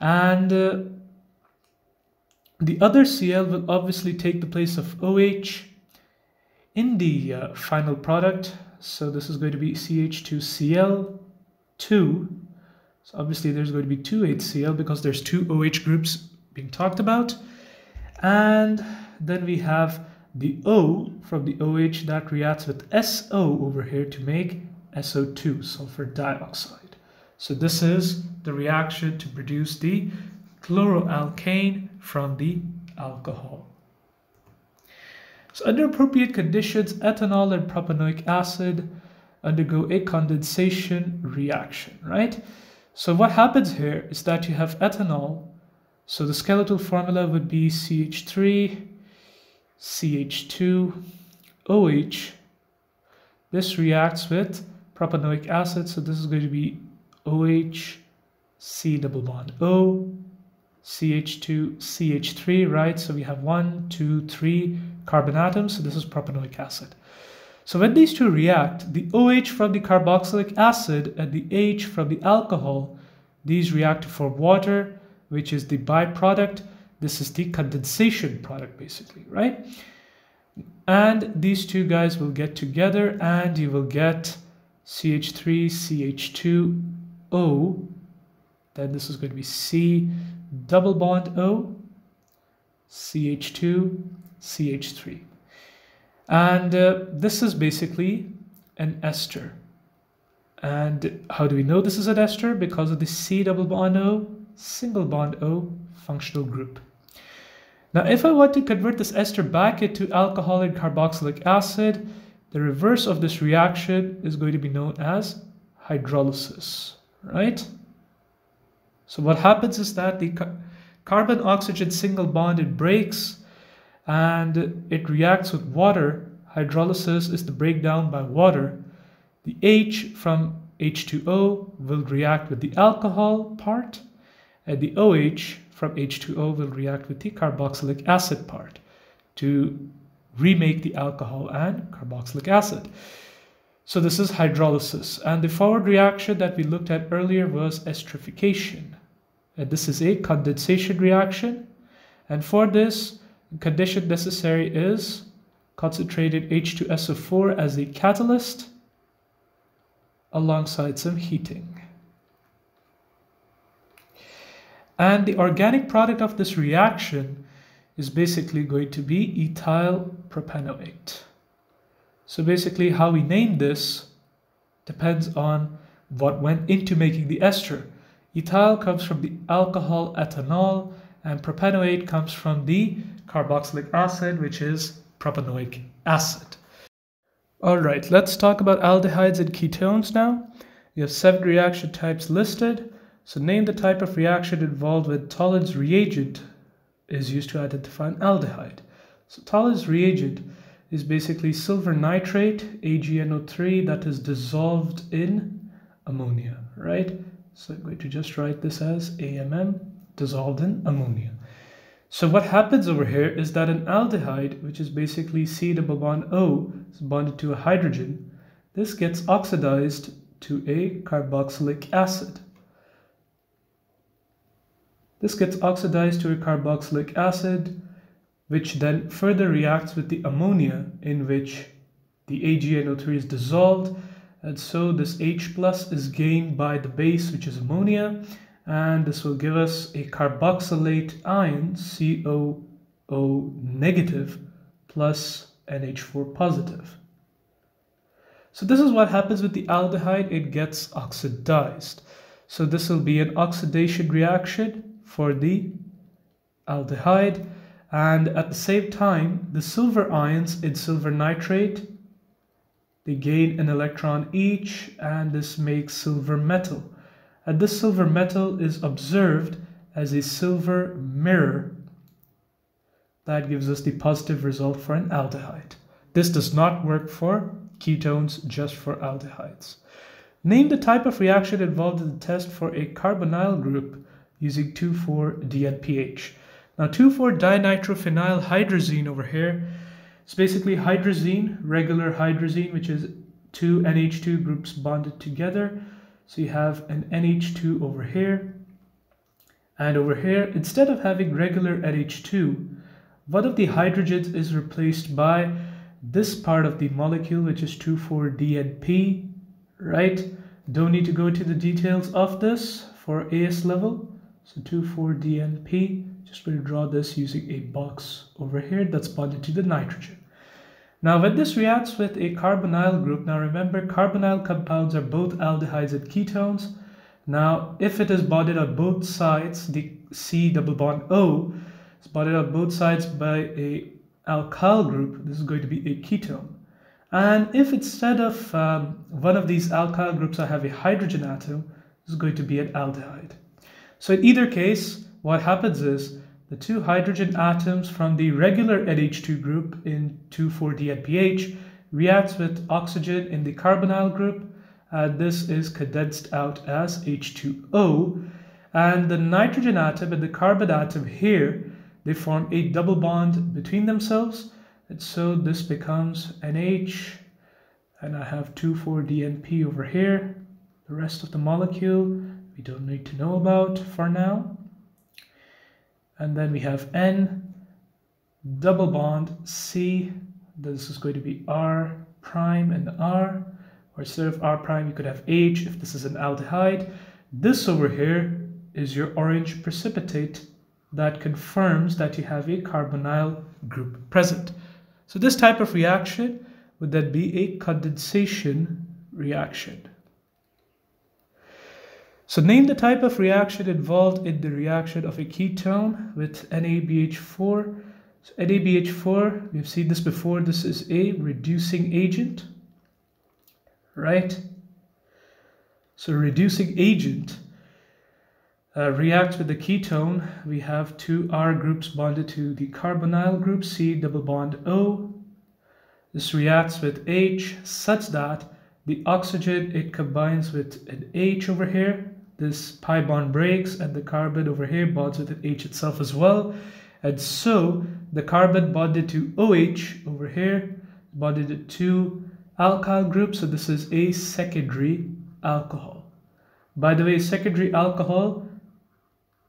And the other Cl will obviously take the place of OH in the final product. So this is going to be CH2Cl2. So obviously there's going to be two HCl because there's two OH groups being talked about. And then we have the O from the OH that reacts with SO over here to make SO2, sulfur dioxide. So this is the reaction to produce the chloroalkane from the alcohol. So under appropriate conditions, ethanol and propanoic acid undergo a condensation reaction, right? So what happens here is that you have ethanol. So the skeletal formula would be CH3, CH2, OH. This reacts with propanoic acid, so this is going to be OH, C double bond O, CH2, CH3, right? So we have 1, 2, 3 carbon atoms, so this is propanoic acid. So when these two react, the OH from the carboxylic acid and the H from the alcohol, these react to form water, which is the byproduct. This is the condensation product basically, right? And these two guys will get together and you will get CH3, CH2, O. Then this is going to be C double bond O, CH2, CH3. And this is basically an ester. And how do we know this is an ester? Because of the C double bond O, single bond O functional group. Now, if I want to convert this ester back into alcohol and carboxylic acid, the reverse of this reaction is going to be known as hydrolysis, right? So what happens is that the carbon-oxygen single bond, it breaks and it reacts with water. Hydrolysis is the breakdown by water. The H from H2O will react with the alcohol part, and the OH from H2O will react with the carboxylic acid part to remake the alcohol and carboxylic acid. So this is hydrolysis, and the forward reaction that we looked at earlier was esterification. And this is a condensation reaction, and for this, the condition necessary is concentrated H2SO4 as a catalyst alongside some heating. And the organic product of this reaction is basically going to be ethyl propanoate. So basically how we name this depends on what went into making the ester. Ethyl comes from the alcohol ethanol, and propanoate comes from the carboxylic acid, which is propanoic acid. Alright, let's talk about aldehydes and ketones now. You have 7 reaction types listed. So name the type of reaction involved when Tollens reagent is used to identify an aldehyde. So Tollens reagent is basically silver nitrate, AgNO3, that is dissolved in ammonia, right? So I'm going to just write this as AMM, dissolved in ammonia. So what happens over here is that an aldehyde, which is basically C double bond O, is bonded to a hydrogen. This gets oxidized to a carboxylic acid. This gets oxidized to a carboxylic acid, which then further reacts with the ammonia in which the AgNO3 is dissolved. And so this H plus is gained by the base, which is ammonia. And this will give us a carboxylate ion, COO negative plus NH4 positive. So this is what happens with the aldehyde. It gets oxidized. So this will be an oxidation reaction for the aldehyde. And at the same time, the silver ions in silver nitrate, they gain an electron each, and this makes silver metal. And this silver metal is observed as a silver mirror. That gives us the positive result for an aldehyde. This does not work for ketones, just for aldehydes. Name the type of reaction involved in the test for a carbonyl group using 2,4-DNPH. Now 2,4-dinitrophenyl hydrazine over here is basically hydrazine, regular hydrazine, which is two NH2 groups bonded together. So you have an NH2 over here, and over here, instead of having regular NH2, one of the hydrogens is replaced by this part of the molecule, which is 2,4-DNP, right? Don't need to go into the details of this for AS level. So 2,4-DNP, just going to draw this using a box over here that's bonded to the nitrogen. Now when this reacts with a carbonyl group, now remember carbonyl compounds are both aldehydes and ketones. Now if it is bonded on both sides, the C double bond O is bonded on both sides by a alkyl group, this is going to be a ketone. And if instead of one of these alkyl groups I have a hydrogen atom, this is going to be an aldehyde. So in either case, what happens is the two hydrogen atoms from the regular NH2 group in 2,4-DNPH reacts with oxygen in the carbonyl group, and this is condensed out as H2O. And the nitrogen atom and the carbon atom here, they form a double bond between themselves, and so this becomes NH, and I have 2,4-DNP over here. The rest of the molecule we don't need to know about for now. And then we have N, double bond, C, this is going to be R prime and R, or instead of R prime, you could have H if this is an aldehyde. This over here is your orange precipitate that confirms that you have a carbonyl group present. So this type of reaction would then be a condensation reaction. So name the type of reaction involved in the reaction of a ketone with NaBH4. So NaBH4, we've seen this before, this is a reducing agent, right? So reducing agent reacts with the ketone. We have two R groups bonded to the carbonyl group, C double bond O. This reacts with H such that the oxygen, it combines with an H over here. This pi bond breaks, and the carbon over here bonds with an H itself as well. And so the carbon bonded to OH over here, bonded to two alkyl groups. So this is a secondary alcohol. By the way, secondary alcohol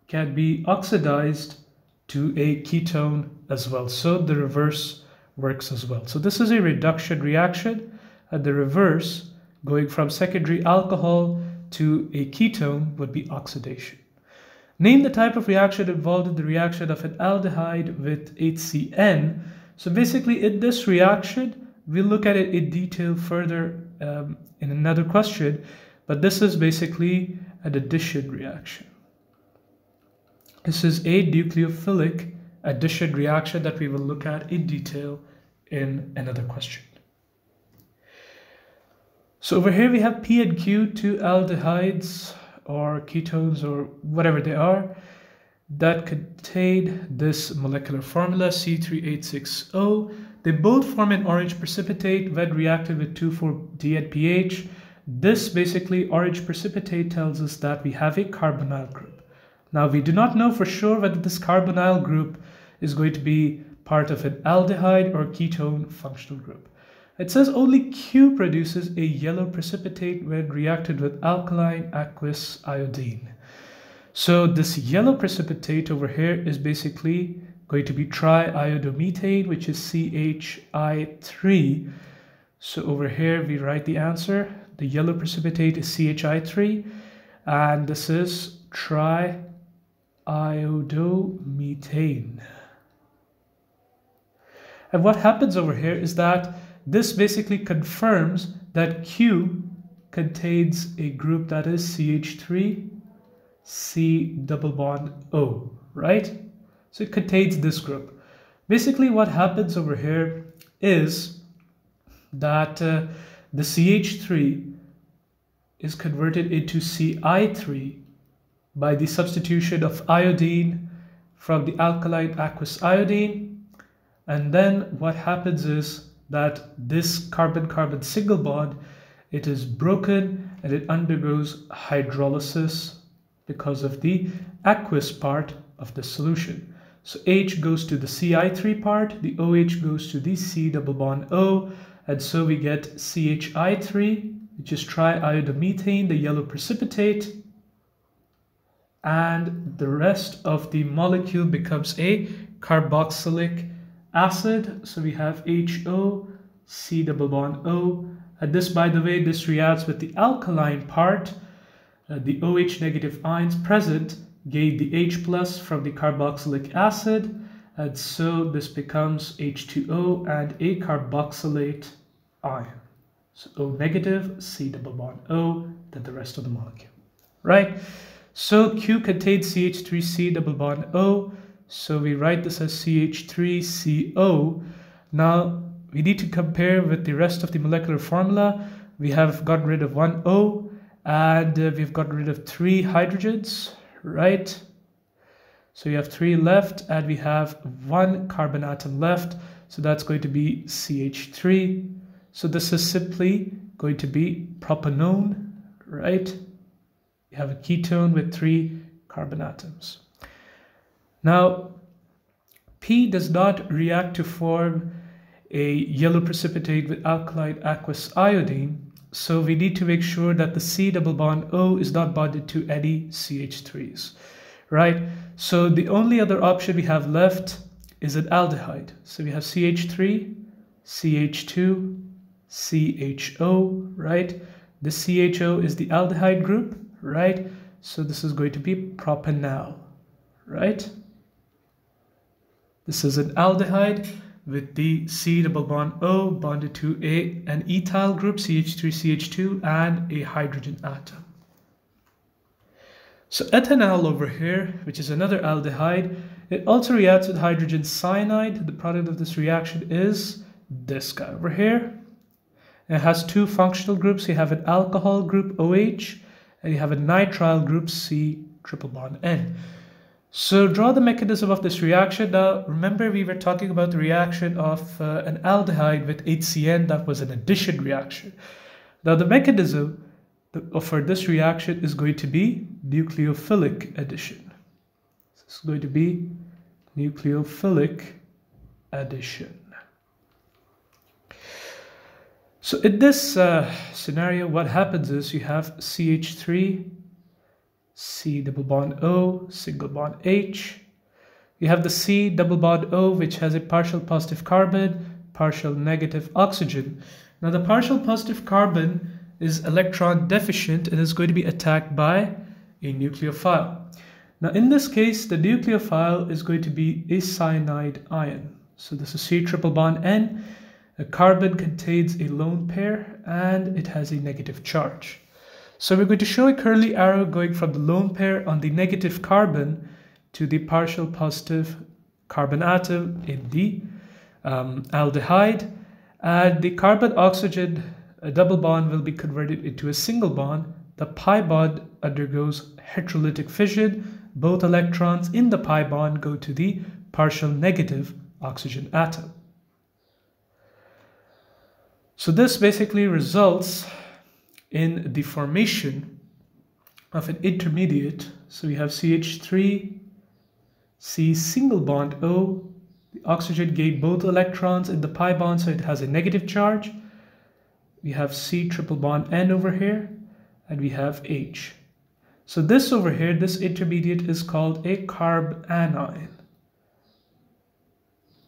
can be oxidized to a ketone as well. So the reverse works as well. So this is a reduction reaction, and the reverse going from secondary alcohol to a ketone would be oxidation. Name the type of reaction involved in the reaction of an aldehyde with HCN. So basically in this reaction, we'll look at it in detail further in another question, but this is basically an addition reaction. This is a nucleophilic addition reaction that we will look at in detail in another question. So over here we have P and Q, two aldehydes or ketones or whatever they are that contain this molecular formula C3860. They both form an orange precipitate when reacted with 2,4-DNPH. This basically orange precipitate tells us that we have a carbonyl group. Now we do not know for sure whether this carbonyl group is going to be part of an aldehyde or ketone functional group. It says only Q produces a yellow precipitate when reacted with alkaline aqueous iodine. So this yellow precipitate over here is basically going to be triiodomethane, which is CHI3. So over here we write the answer. The yellow precipitate is CHI3, and this is triiodomethane. And what happens over here is that this basically confirms that Q contains a group that is CH3C O, right? So it contains this group. Basically what happens over here is that the CH3 is converted into CI3 by the substitution of iodine from the alkaline aqueous iodine. And then what happens is that this carbon-carbon single bond, it is broken and it undergoes hydrolysis because of the aqueous part of the solution. So H goes to the CI3 part, the OH goes to the C double bond O, and so we get CHI3, which is triiodomethane, the yellow precipitate, and the rest of the molecule becomes a carboxylic acid. So we have HO, C double bond O, and this, by the way, this reacts with the alkaline part. The OH negative ions present gain the H plus from the carboxylic acid, and so this becomes H2O and a carboxylate ion. So O negative, C double bond O, then the rest of the molecule, right? So Q contains CH3C double bond O. So we write this as CH3CO. Now we need to compare with the rest of the molecular formula. We have gotten rid of one O and we've gotten rid of three hydrogens, right? So we have three left and we have one carbon atom left. So that's going to be CH3. So this is simply going to be propanone, right? You have a ketone with three carbon atoms. Now, P does not react to form a yellow precipitate with alkaline aqueous iodine, so we need to make sure that the C double bond O is not bonded to any CH3s, right? So the only other option we have left is an aldehyde. So we have CH3, CH2, CHO, right? The CHO is the aldehyde group, right? So this is going to be propanal, right? This is an aldehyde with the C double bond O bonded to an ethyl group, CH3CH2, and a hydrogen atom. So ethanol over here, which is another aldehyde, it also reacts with hydrogen cyanide. The product of this reaction is this guy over here. It has two functional groups. You have an alcohol group, OH, and you have a nitrile group, C triple bond N. So draw the mechanism of this reaction. Now remember we were talking about the reaction of an aldehyde with HCN. That was an addition reaction. Now the mechanism for this reaction is going to be nucleophilic addition. So it's going to be nucleophilic addition. So in this scenario, what happens is you have CH3, C double bond O, single bond H. You have the C double bond O, which has a partial positive carbon, partial negative oxygen. Now the partial positive carbon is electron deficient and is going to be attacked by a nucleophile. Now in this case, the nucleophile is going to be a cyanide ion. So this is C triple bond N. A carbon contains a lone pair and it has a negative charge. So we're going to show a curly arrow going from the lone pair on the negative carbon to the partial positive carbon atom in the aldehyde, and the carbon-oxygen double bond will be converted into a single bond. The pi bond undergoes heterolytic fission. Both electrons in the pi bond go to the partial negative oxygen atom. So this basically results in the formation of an intermediate. So we have CH3, C single bond O. The oxygen gave both electrons in the pi bond, so it has a negative charge. We have C triple bond N over here, and we have H. So this over here, this intermediate is called a carbanion.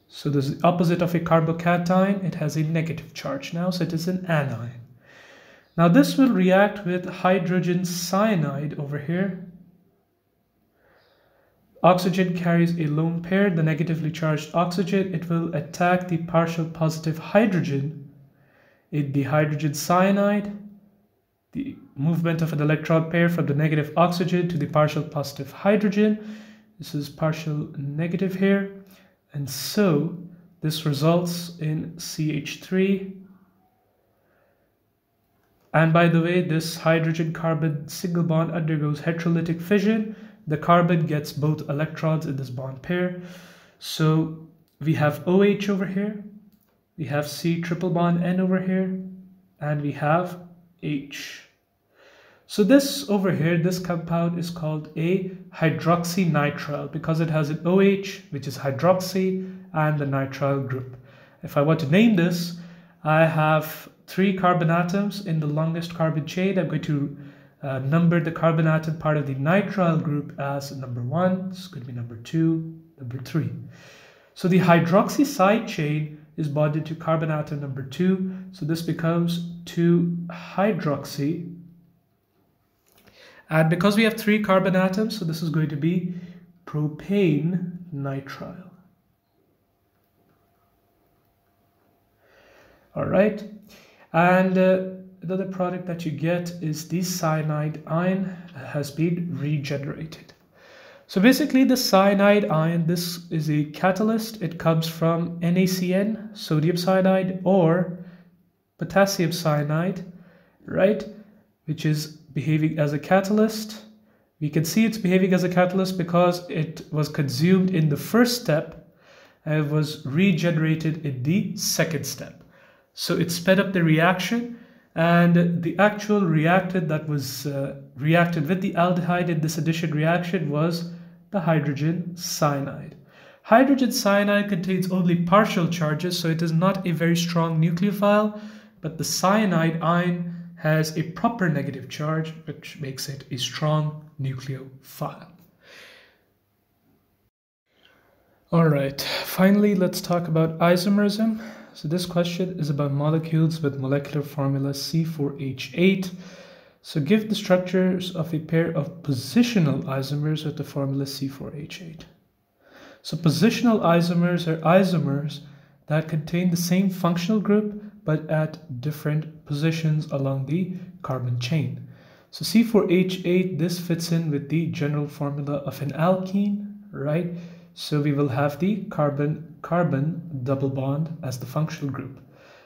So this is the opposite of a carbocation. It has a negative charge now, so it is an anion. Now this will react with hydrogen cyanide over here. Oxygen carries a lone pair, the negatively charged oxygen. It will attack the partial positive hydrogen in the hydrogen cyanide. The movement of an electron pair from the negative oxygen to the partial positive hydrogen. This is partial negative here. And so this results in CH3. And by the way, this hydrogen-carbon single bond undergoes heterolytic fission. The carbon gets both electrons in this bond pair. So we have OH over here, we have C triple bond N over here, and we have H. So this over here, this compound is called a hydroxynitrile because it has an OH, which is hydroxy, and the nitrile group. If I want to name this, I have three carbon atoms in the longest carbon chain. I'm going to number the carbon atom part of the nitrile group as number 1, this could be number 2, number 3. So the hydroxy side chain is bonded to carbon atom number 2, so this becomes 2-hydroxy. And because we have three carbon atoms, so this is going to be propane nitrile. Alright, and another product that you get is the cyanide ion that has been regenerated. So basically the cyanide ion, this is a catalyst. It comes from NaCN, sodium cyanide, or potassium cyanide, right? Which is behaving as a catalyst. We can see it's behaving as a catalyst because it was consumed in the first step and it was regenerated in the second step. So it sped up the reaction. And the actual reactant that was reacted with the aldehyde in this addition reaction was the hydrogen cyanide. Hydrogen cyanide contains only partial charges, so it is not a very strong nucleophile, but the cyanide ion has a proper negative charge, which makes it a strong nucleophile. All right, finally, let's talk about isomerism. So this question is about molecules with molecular formula C4H8. So give the structures of a pair of positional isomers with the formula C4H8. So positional isomers are isomers that contain the same functional group but at different positions along the carbon chain. So C4H8, this fits in with the general formula of an alkene, right? So we will have the carbon-carbon double bond as the functional group.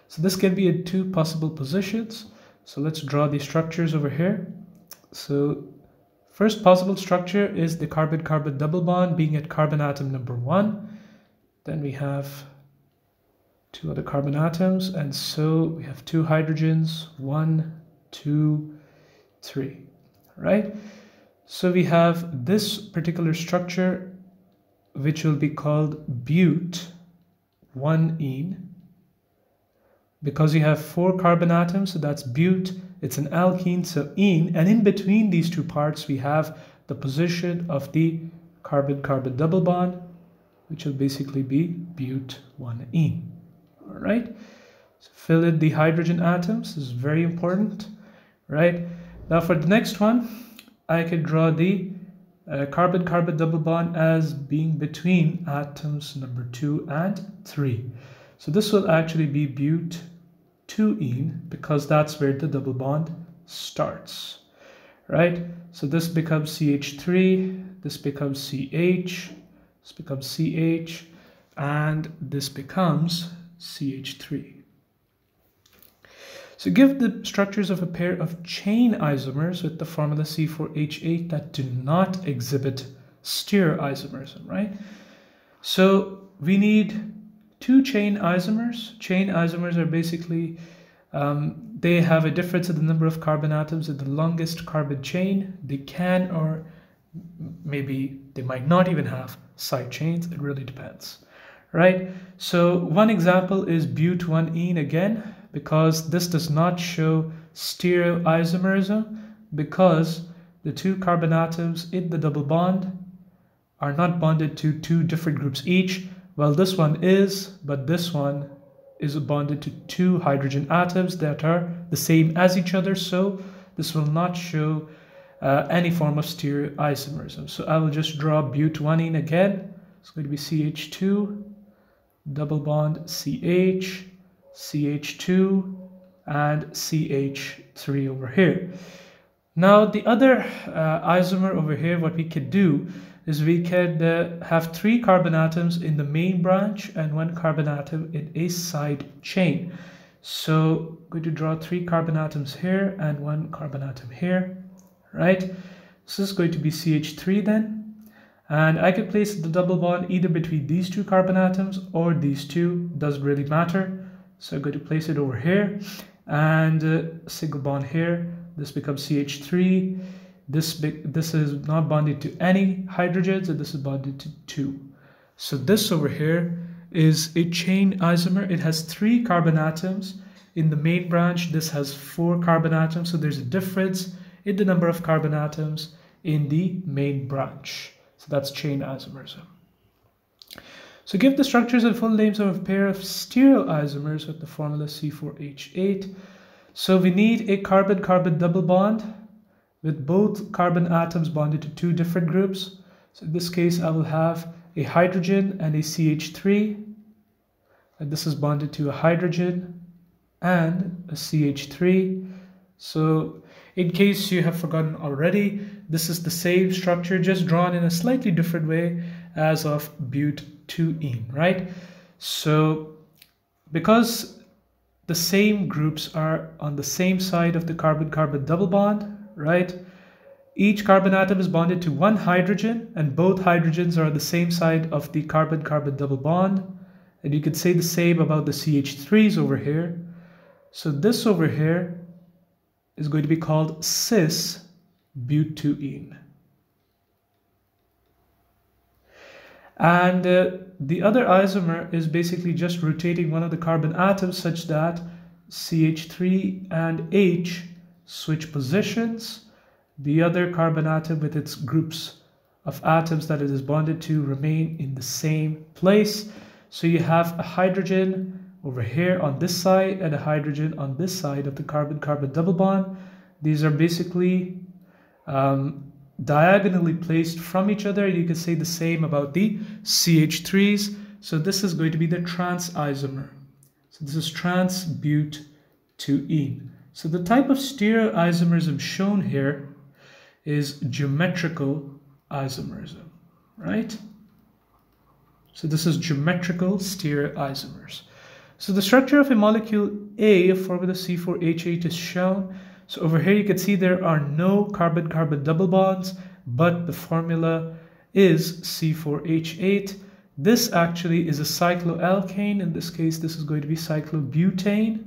So this can be in two possible positions. So let's draw the structures over here. So first possible structure is the carbon-carbon double bond being at carbon atom number 1. Then we have two other carbon atoms, and so we have two hydrogens, 1, 2, 3, right? So we have this particular structure which will be called but 1-ene because you have four carbon atoms, so that's but. It's an alkene, so ene, and in between these two parts we have the position of the carbon-carbon double bond, which will basically be but 1-ene. All right, so fill in the hydrogen atoms. This is very important, right? Now for the next one, I can draw the carbon-carbon double bond as being between atoms number 2 and 3. So this will actually be but-2-ene because that's where the double bond starts, right? So this becomes CH3, this becomes CH, this becomes CH, and this becomes CH3. So give the structures of a pair of chain isomers with the formula C4H8 that do not exhibit stereoisomerism, right? So we need two chain isomers. Chain isomers are basically, they have a difference in the number of carbon atoms in the longest carbon chain. They can, or maybe they might not even have side chains. It really depends, right? So one example is but-1-ene again, because this does not show stereoisomerism because the two carbon atoms in the double bond are not bonded to two different groups each. Well, this one is, but this one is bonded to two hydrogen atoms that are the same as each other. So this will not show any form of stereoisomerism. So I will just draw but-1-ene again. It's going to be CH2, double bond CH, CH2, and CH3 over here. Now the other isomer over here, what we could do is we could have three carbon atoms in the main branch and one carbon atom in a side chain. So I'm going to draw three carbon atoms here and one carbon atom here, right? This is going to be CH3 then. And I could place the double bond either between these two carbon atoms or these two, doesn't really matter. So I'm going to place it over here and single bond here. This becomes CH3. This is not bonded to any hydrogens, and this is bonded to two. So this over here is a chain isomer. It has three carbon atoms in the main branch. This has four carbon atoms. So there's a difference in the number of carbon atoms in the main branch. So that's chain isomerism. So give the structures and full names of a pair of stereoisomers with the formula C4H8. So we need a carbon-carbon double bond with both carbon atoms bonded to two different groups. So in this case, I will have a hydrogen and a CH3. And this is bonded to a hydrogen and a CH3. So in case you have forgotten already, this is the same structure, just drawn in a slightly different way as of but-2-ene, right? So because the same groups are on the same side of the carbon-carbon double bond, right? Each carbon atom is bonded to one hydrogen, and both hydrogens are on the same side of the carbon-carbon double bond. And you could say the same about the CH3s over here. So this over here is going to be called cis but-2-ene. And the other isomer is basically just rotating one of the carbon atoms such that CH3 and H switch positions. The other carbon atom with its groups of atoms that it is bonded to remain in the same place. So you have a hydrogen over here on this side and a hydrogen on this side of the carbon-carbon double bond. These are basically diagonally placed from each other. You can say the same about the CH3s. So this is going to be the trans isomer. So this is trans but-2-ene. So the type of stereoisomerism shown here is geometrical isomerism, right? So this is geometrical stereoisomers. So the structure of a molecule A of formula C4H8 is shown. So over here you can see there are no carbon-carbon double bonds, but the formula is C4H8. This actually is a cycloalkane. In this case, this is going to be cyclobutane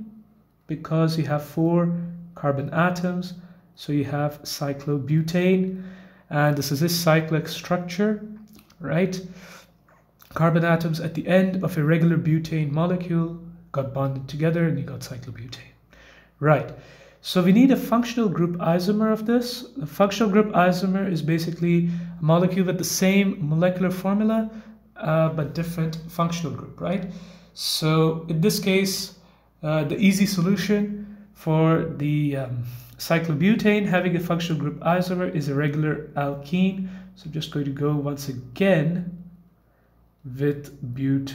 because you have four carbon atoms. So you have cyclobutane, and this is a cyclic structure, right? Carbon atoms at the end of a regular butane molecule got bonded together and you got cyclobutane, right? So we need a functional group isomer of this. A functional group isomer is basically a molecule with the same molecular formula, but different functional group, right? So in this case, the easy solution for the cyclobutane having a functional group isomer is a regular alkene. So I'm just going to go once again with but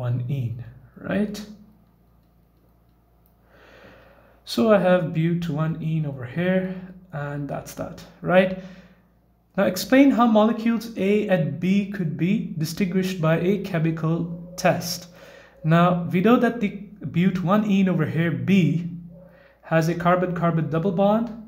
1-ene, right? So I have but 1-ene over here, and that's that, right? Now explain how molecules A and B could be distinguished by a chemical test. Now we know that the but 1-ene over here, B, has a carbon-carbon double bond,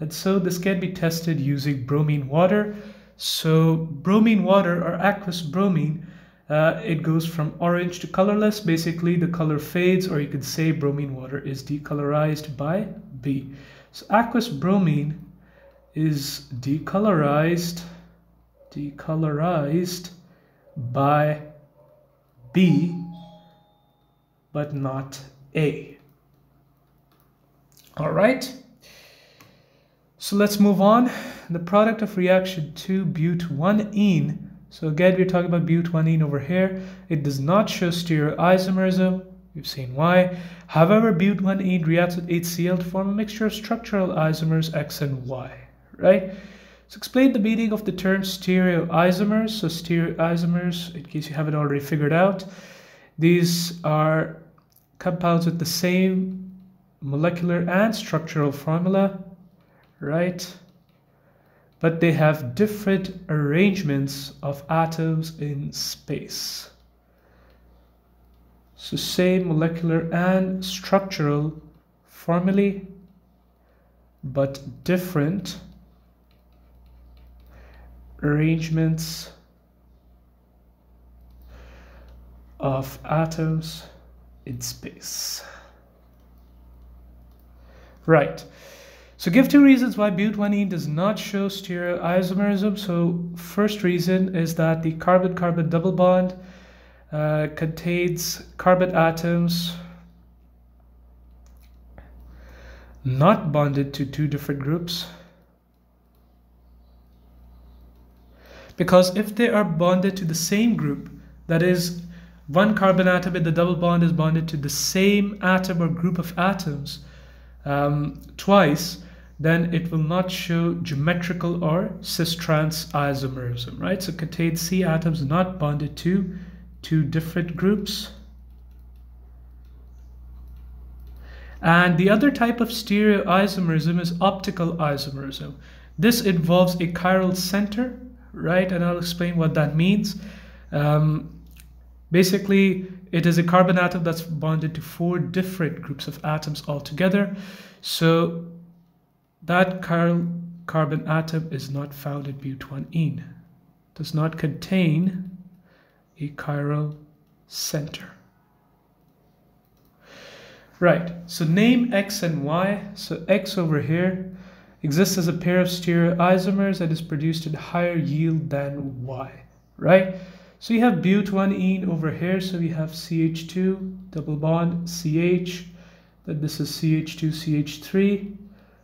and so this can be tested using bromine water. So bromine water, or aqueous bromine, it goes from orange to colorless. Basically the color fades, or you could say bromine water is decolorized by B. So aqueous bromine is decolorized by B, but not A. All right, so let's move on. The product of reaction 2 but1-ene. So again, we're talking about but1-ene over here. It does not show stereoisomerism. We've seen why. However, but1-ene reacts with HCl to form a mixture of structural isomers X and Y. Right? So explain the meaning of the term stereoisomers. So stereoisomers, in case you haven't already figured out, these are compounds with the same molecular and structural formula, right? But they have different arrangements of atoms in space. So same molecular and structural formulae, but different arrangements of atoms in space. Right. So give two reasons why but1-ene does not show stereoisomerism. So first reason is that the carbon-carbon double bond contains carbon atoms not bonded to two different groups. Because if they are bonded to the same group, that is, one carbon atom in the double bond is bonded to the same atom or group of atoms twice, then it will not show geometrical or cis-trans isomerism, right? So it contains C atoms not bonded to two different groups. And the other type of stereoisomerism is optical isomerism. This involves a chiral center, right? And I'll explain what that means. Basically, it is a carbon atom that's bonded to four different groups of atoms altogether. So that chiral carbon atom is not found in but1-ene, does not contain a chiral center. Right, so name X and Y. So X over here exists as a pair of stereoisomers that is produced at higher yield than Y, right? So you have but1-ene over here, so we have CH2, double bond, CH, then this is CH2, CH3.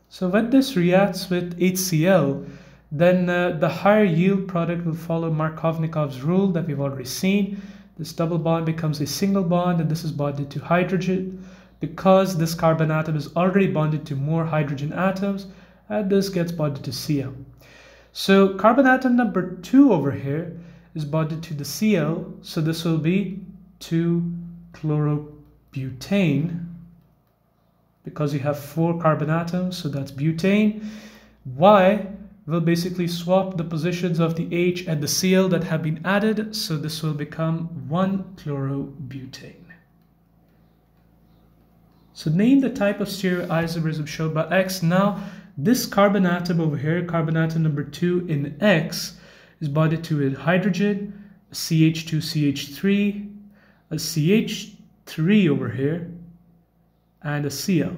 So when this reacts with HCl, then the higher yield product will follow Markovnikov's rule that we've already seen. This double bond becomes a single bond, and this is bonded to hydrogen because this carbon atom is already bonded to more hydrogen atoms, and this gets bonded to Cl. So carbon atom number 2 over here is bonded to the Cl, so this will be 2,4-chlorobutane, because you have four carbon atoms, so that's butane. Y will basically swap the positions of the H and the Cl that have been added, so this will become 1-chlorobutane. So name the type of stereoisomerism shown by X. Now, this carbon atom over here, carbon atom number 2 in X, is bonded to a hydrogen, a CH2, CH3, a CH3 over here, and a Cl.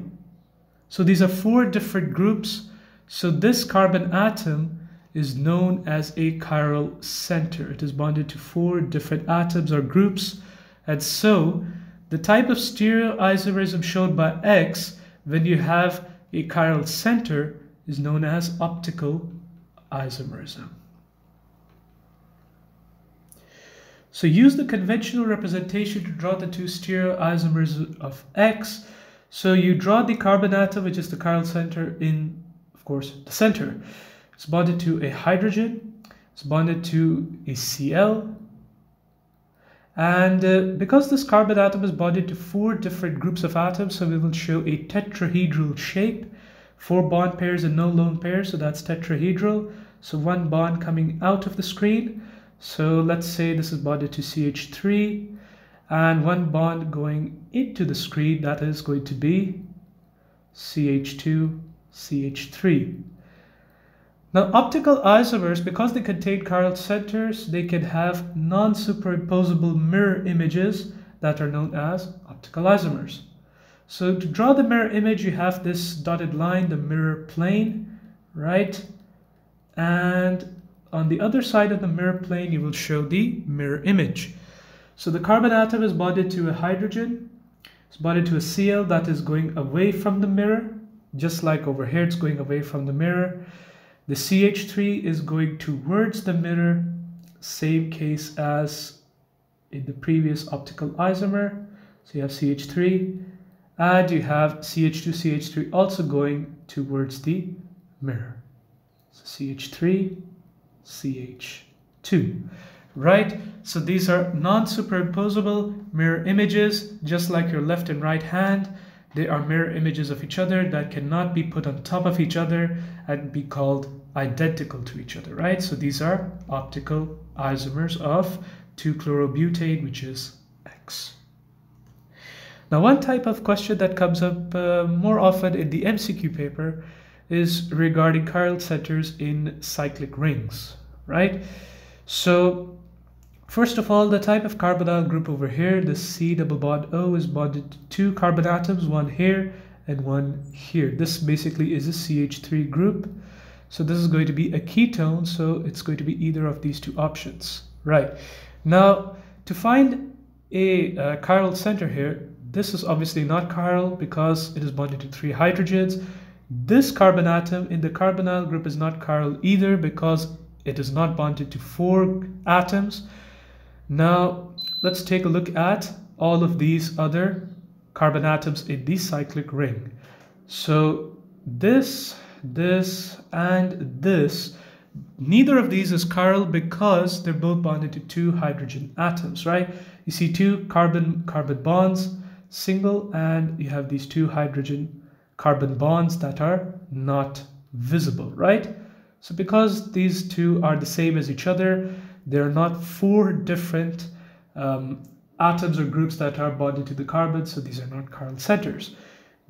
So these are four different groups. So this carbon atom is known as a chiral center. It is bonded to four different atoms or groups. And so the type of stereoisomerism shown by X when you have a chiral center is known as optical isomerism. So use the conventional representation to draw the two stereoisomers of X. So you draw the carbon atom, which is the chiral center in, of course, the center. It's bonded to a hydrogen, is bonded to is Cl. And because this carbon atom is bonded to four different groups of atoms, so we will show a tetrahedral shape, four bond pairs and no lone pair, so that's tetrahedral. So one bond coming out of the screen. So let's say this is bonded to CH3, and one bond going into the screen, that is going to be CH2, CH3. Now, optical isomers, because they contain chiral centers, they can have non-superimposable mirror images that are known as optical isomers. So to draw the mirror image, you have this dotted line, the mirror plane, right? And on the other side of the mirror plane, you will show the mirror image. So the carbon atom is bonded to a hydrogen, it's bonded to a Cl that is going away from the mirror, just like over here, it's going away from the mirror. The CH3 is going towards the mirror, same case as in the previous optical isomer. So you have CH3, and you have CH2, CH3 also going towards the mirror. So CH3, CH2, right? So these are non-superimposable mirror images, just like your left and right hand. They are mirror images of each other that cannot be put on top of each other and be called identical to each other, right? So these are optical isomers of 2-chlorobutane, which is X. Now, one type of question that comes up more often in the MCQ paper is regarding chiral centers in cyclic rings, right? So first of all, the type of carbonyl group over here, the C double bond O, is bonded to two carbon atoms, one here and one here. This basically is a CH3 group. So this is going to be a ketone, so it's going to be either of these two options, right? Now, to find a chiral center here, this is obviously not chiral because it is bonded to three hydrogens. This carbon atom in the carbonyl group is not chiral either because it is not bonded to four atoms. Now, let's take a look at all of these other carbon atoms in the cyclic ring. So this, and this, neither of these is chiral because they're both bonded to two hydrogen atoms, right? You see two carbon bonds, single, and you have these two hydrogen carbon bonds that are not visible, right? So because these two are the same as each other, there are not four different atoms or groups that are bonded to the carbon, so these are not chiral centers.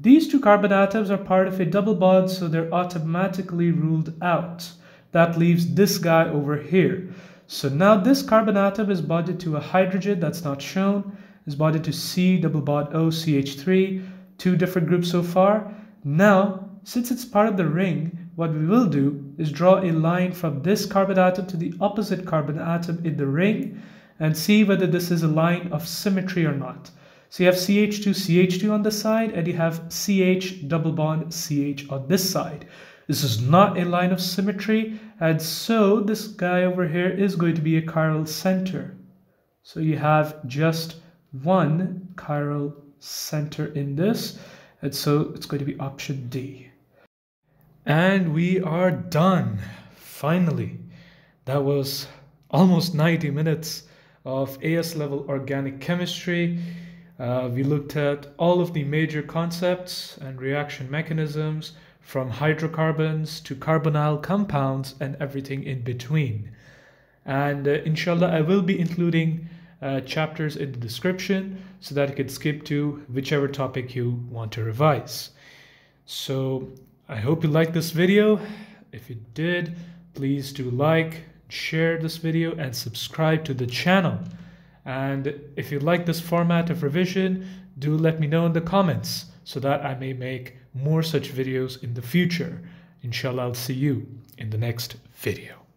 These two carbon atoms are part of a double bond, so they're automatically ruled out. That leaves this guy over here. So now this carbon atom is bonded to a hydrogen that's not shown, is bonded to C double bond O CH3, two different groups so far. Now, since it's part of the ring, what we will do is draw a line from this carbon atom to the opposite carbon atom in the ring and see whether this is a line of symmetry or not. So you have CH2, CH2 on this side, and you have CH double bond CH on this side. This is not a line of symmetry, and so this guy over here is going to be a chiral center. So you have just one chiral center in this, and so it's going to be option D. And we are done, finally. That was almost 90 minutes of AS level organic chemistry. We looked at all of the major concepts and reaction mechanisms, from hydrocarbons to carbonyl compounds and everything in between. And inshallah, I will be including chapters in the description so that you can skip to whichever topic you want to revise. So I hope you liked this video. If you did, please do like, share this video, and subscribe to the channel. And if you like this format of revision, do let me know in the comments so that I may make more such videos in the future. Inshallah, I'll see you in the next video.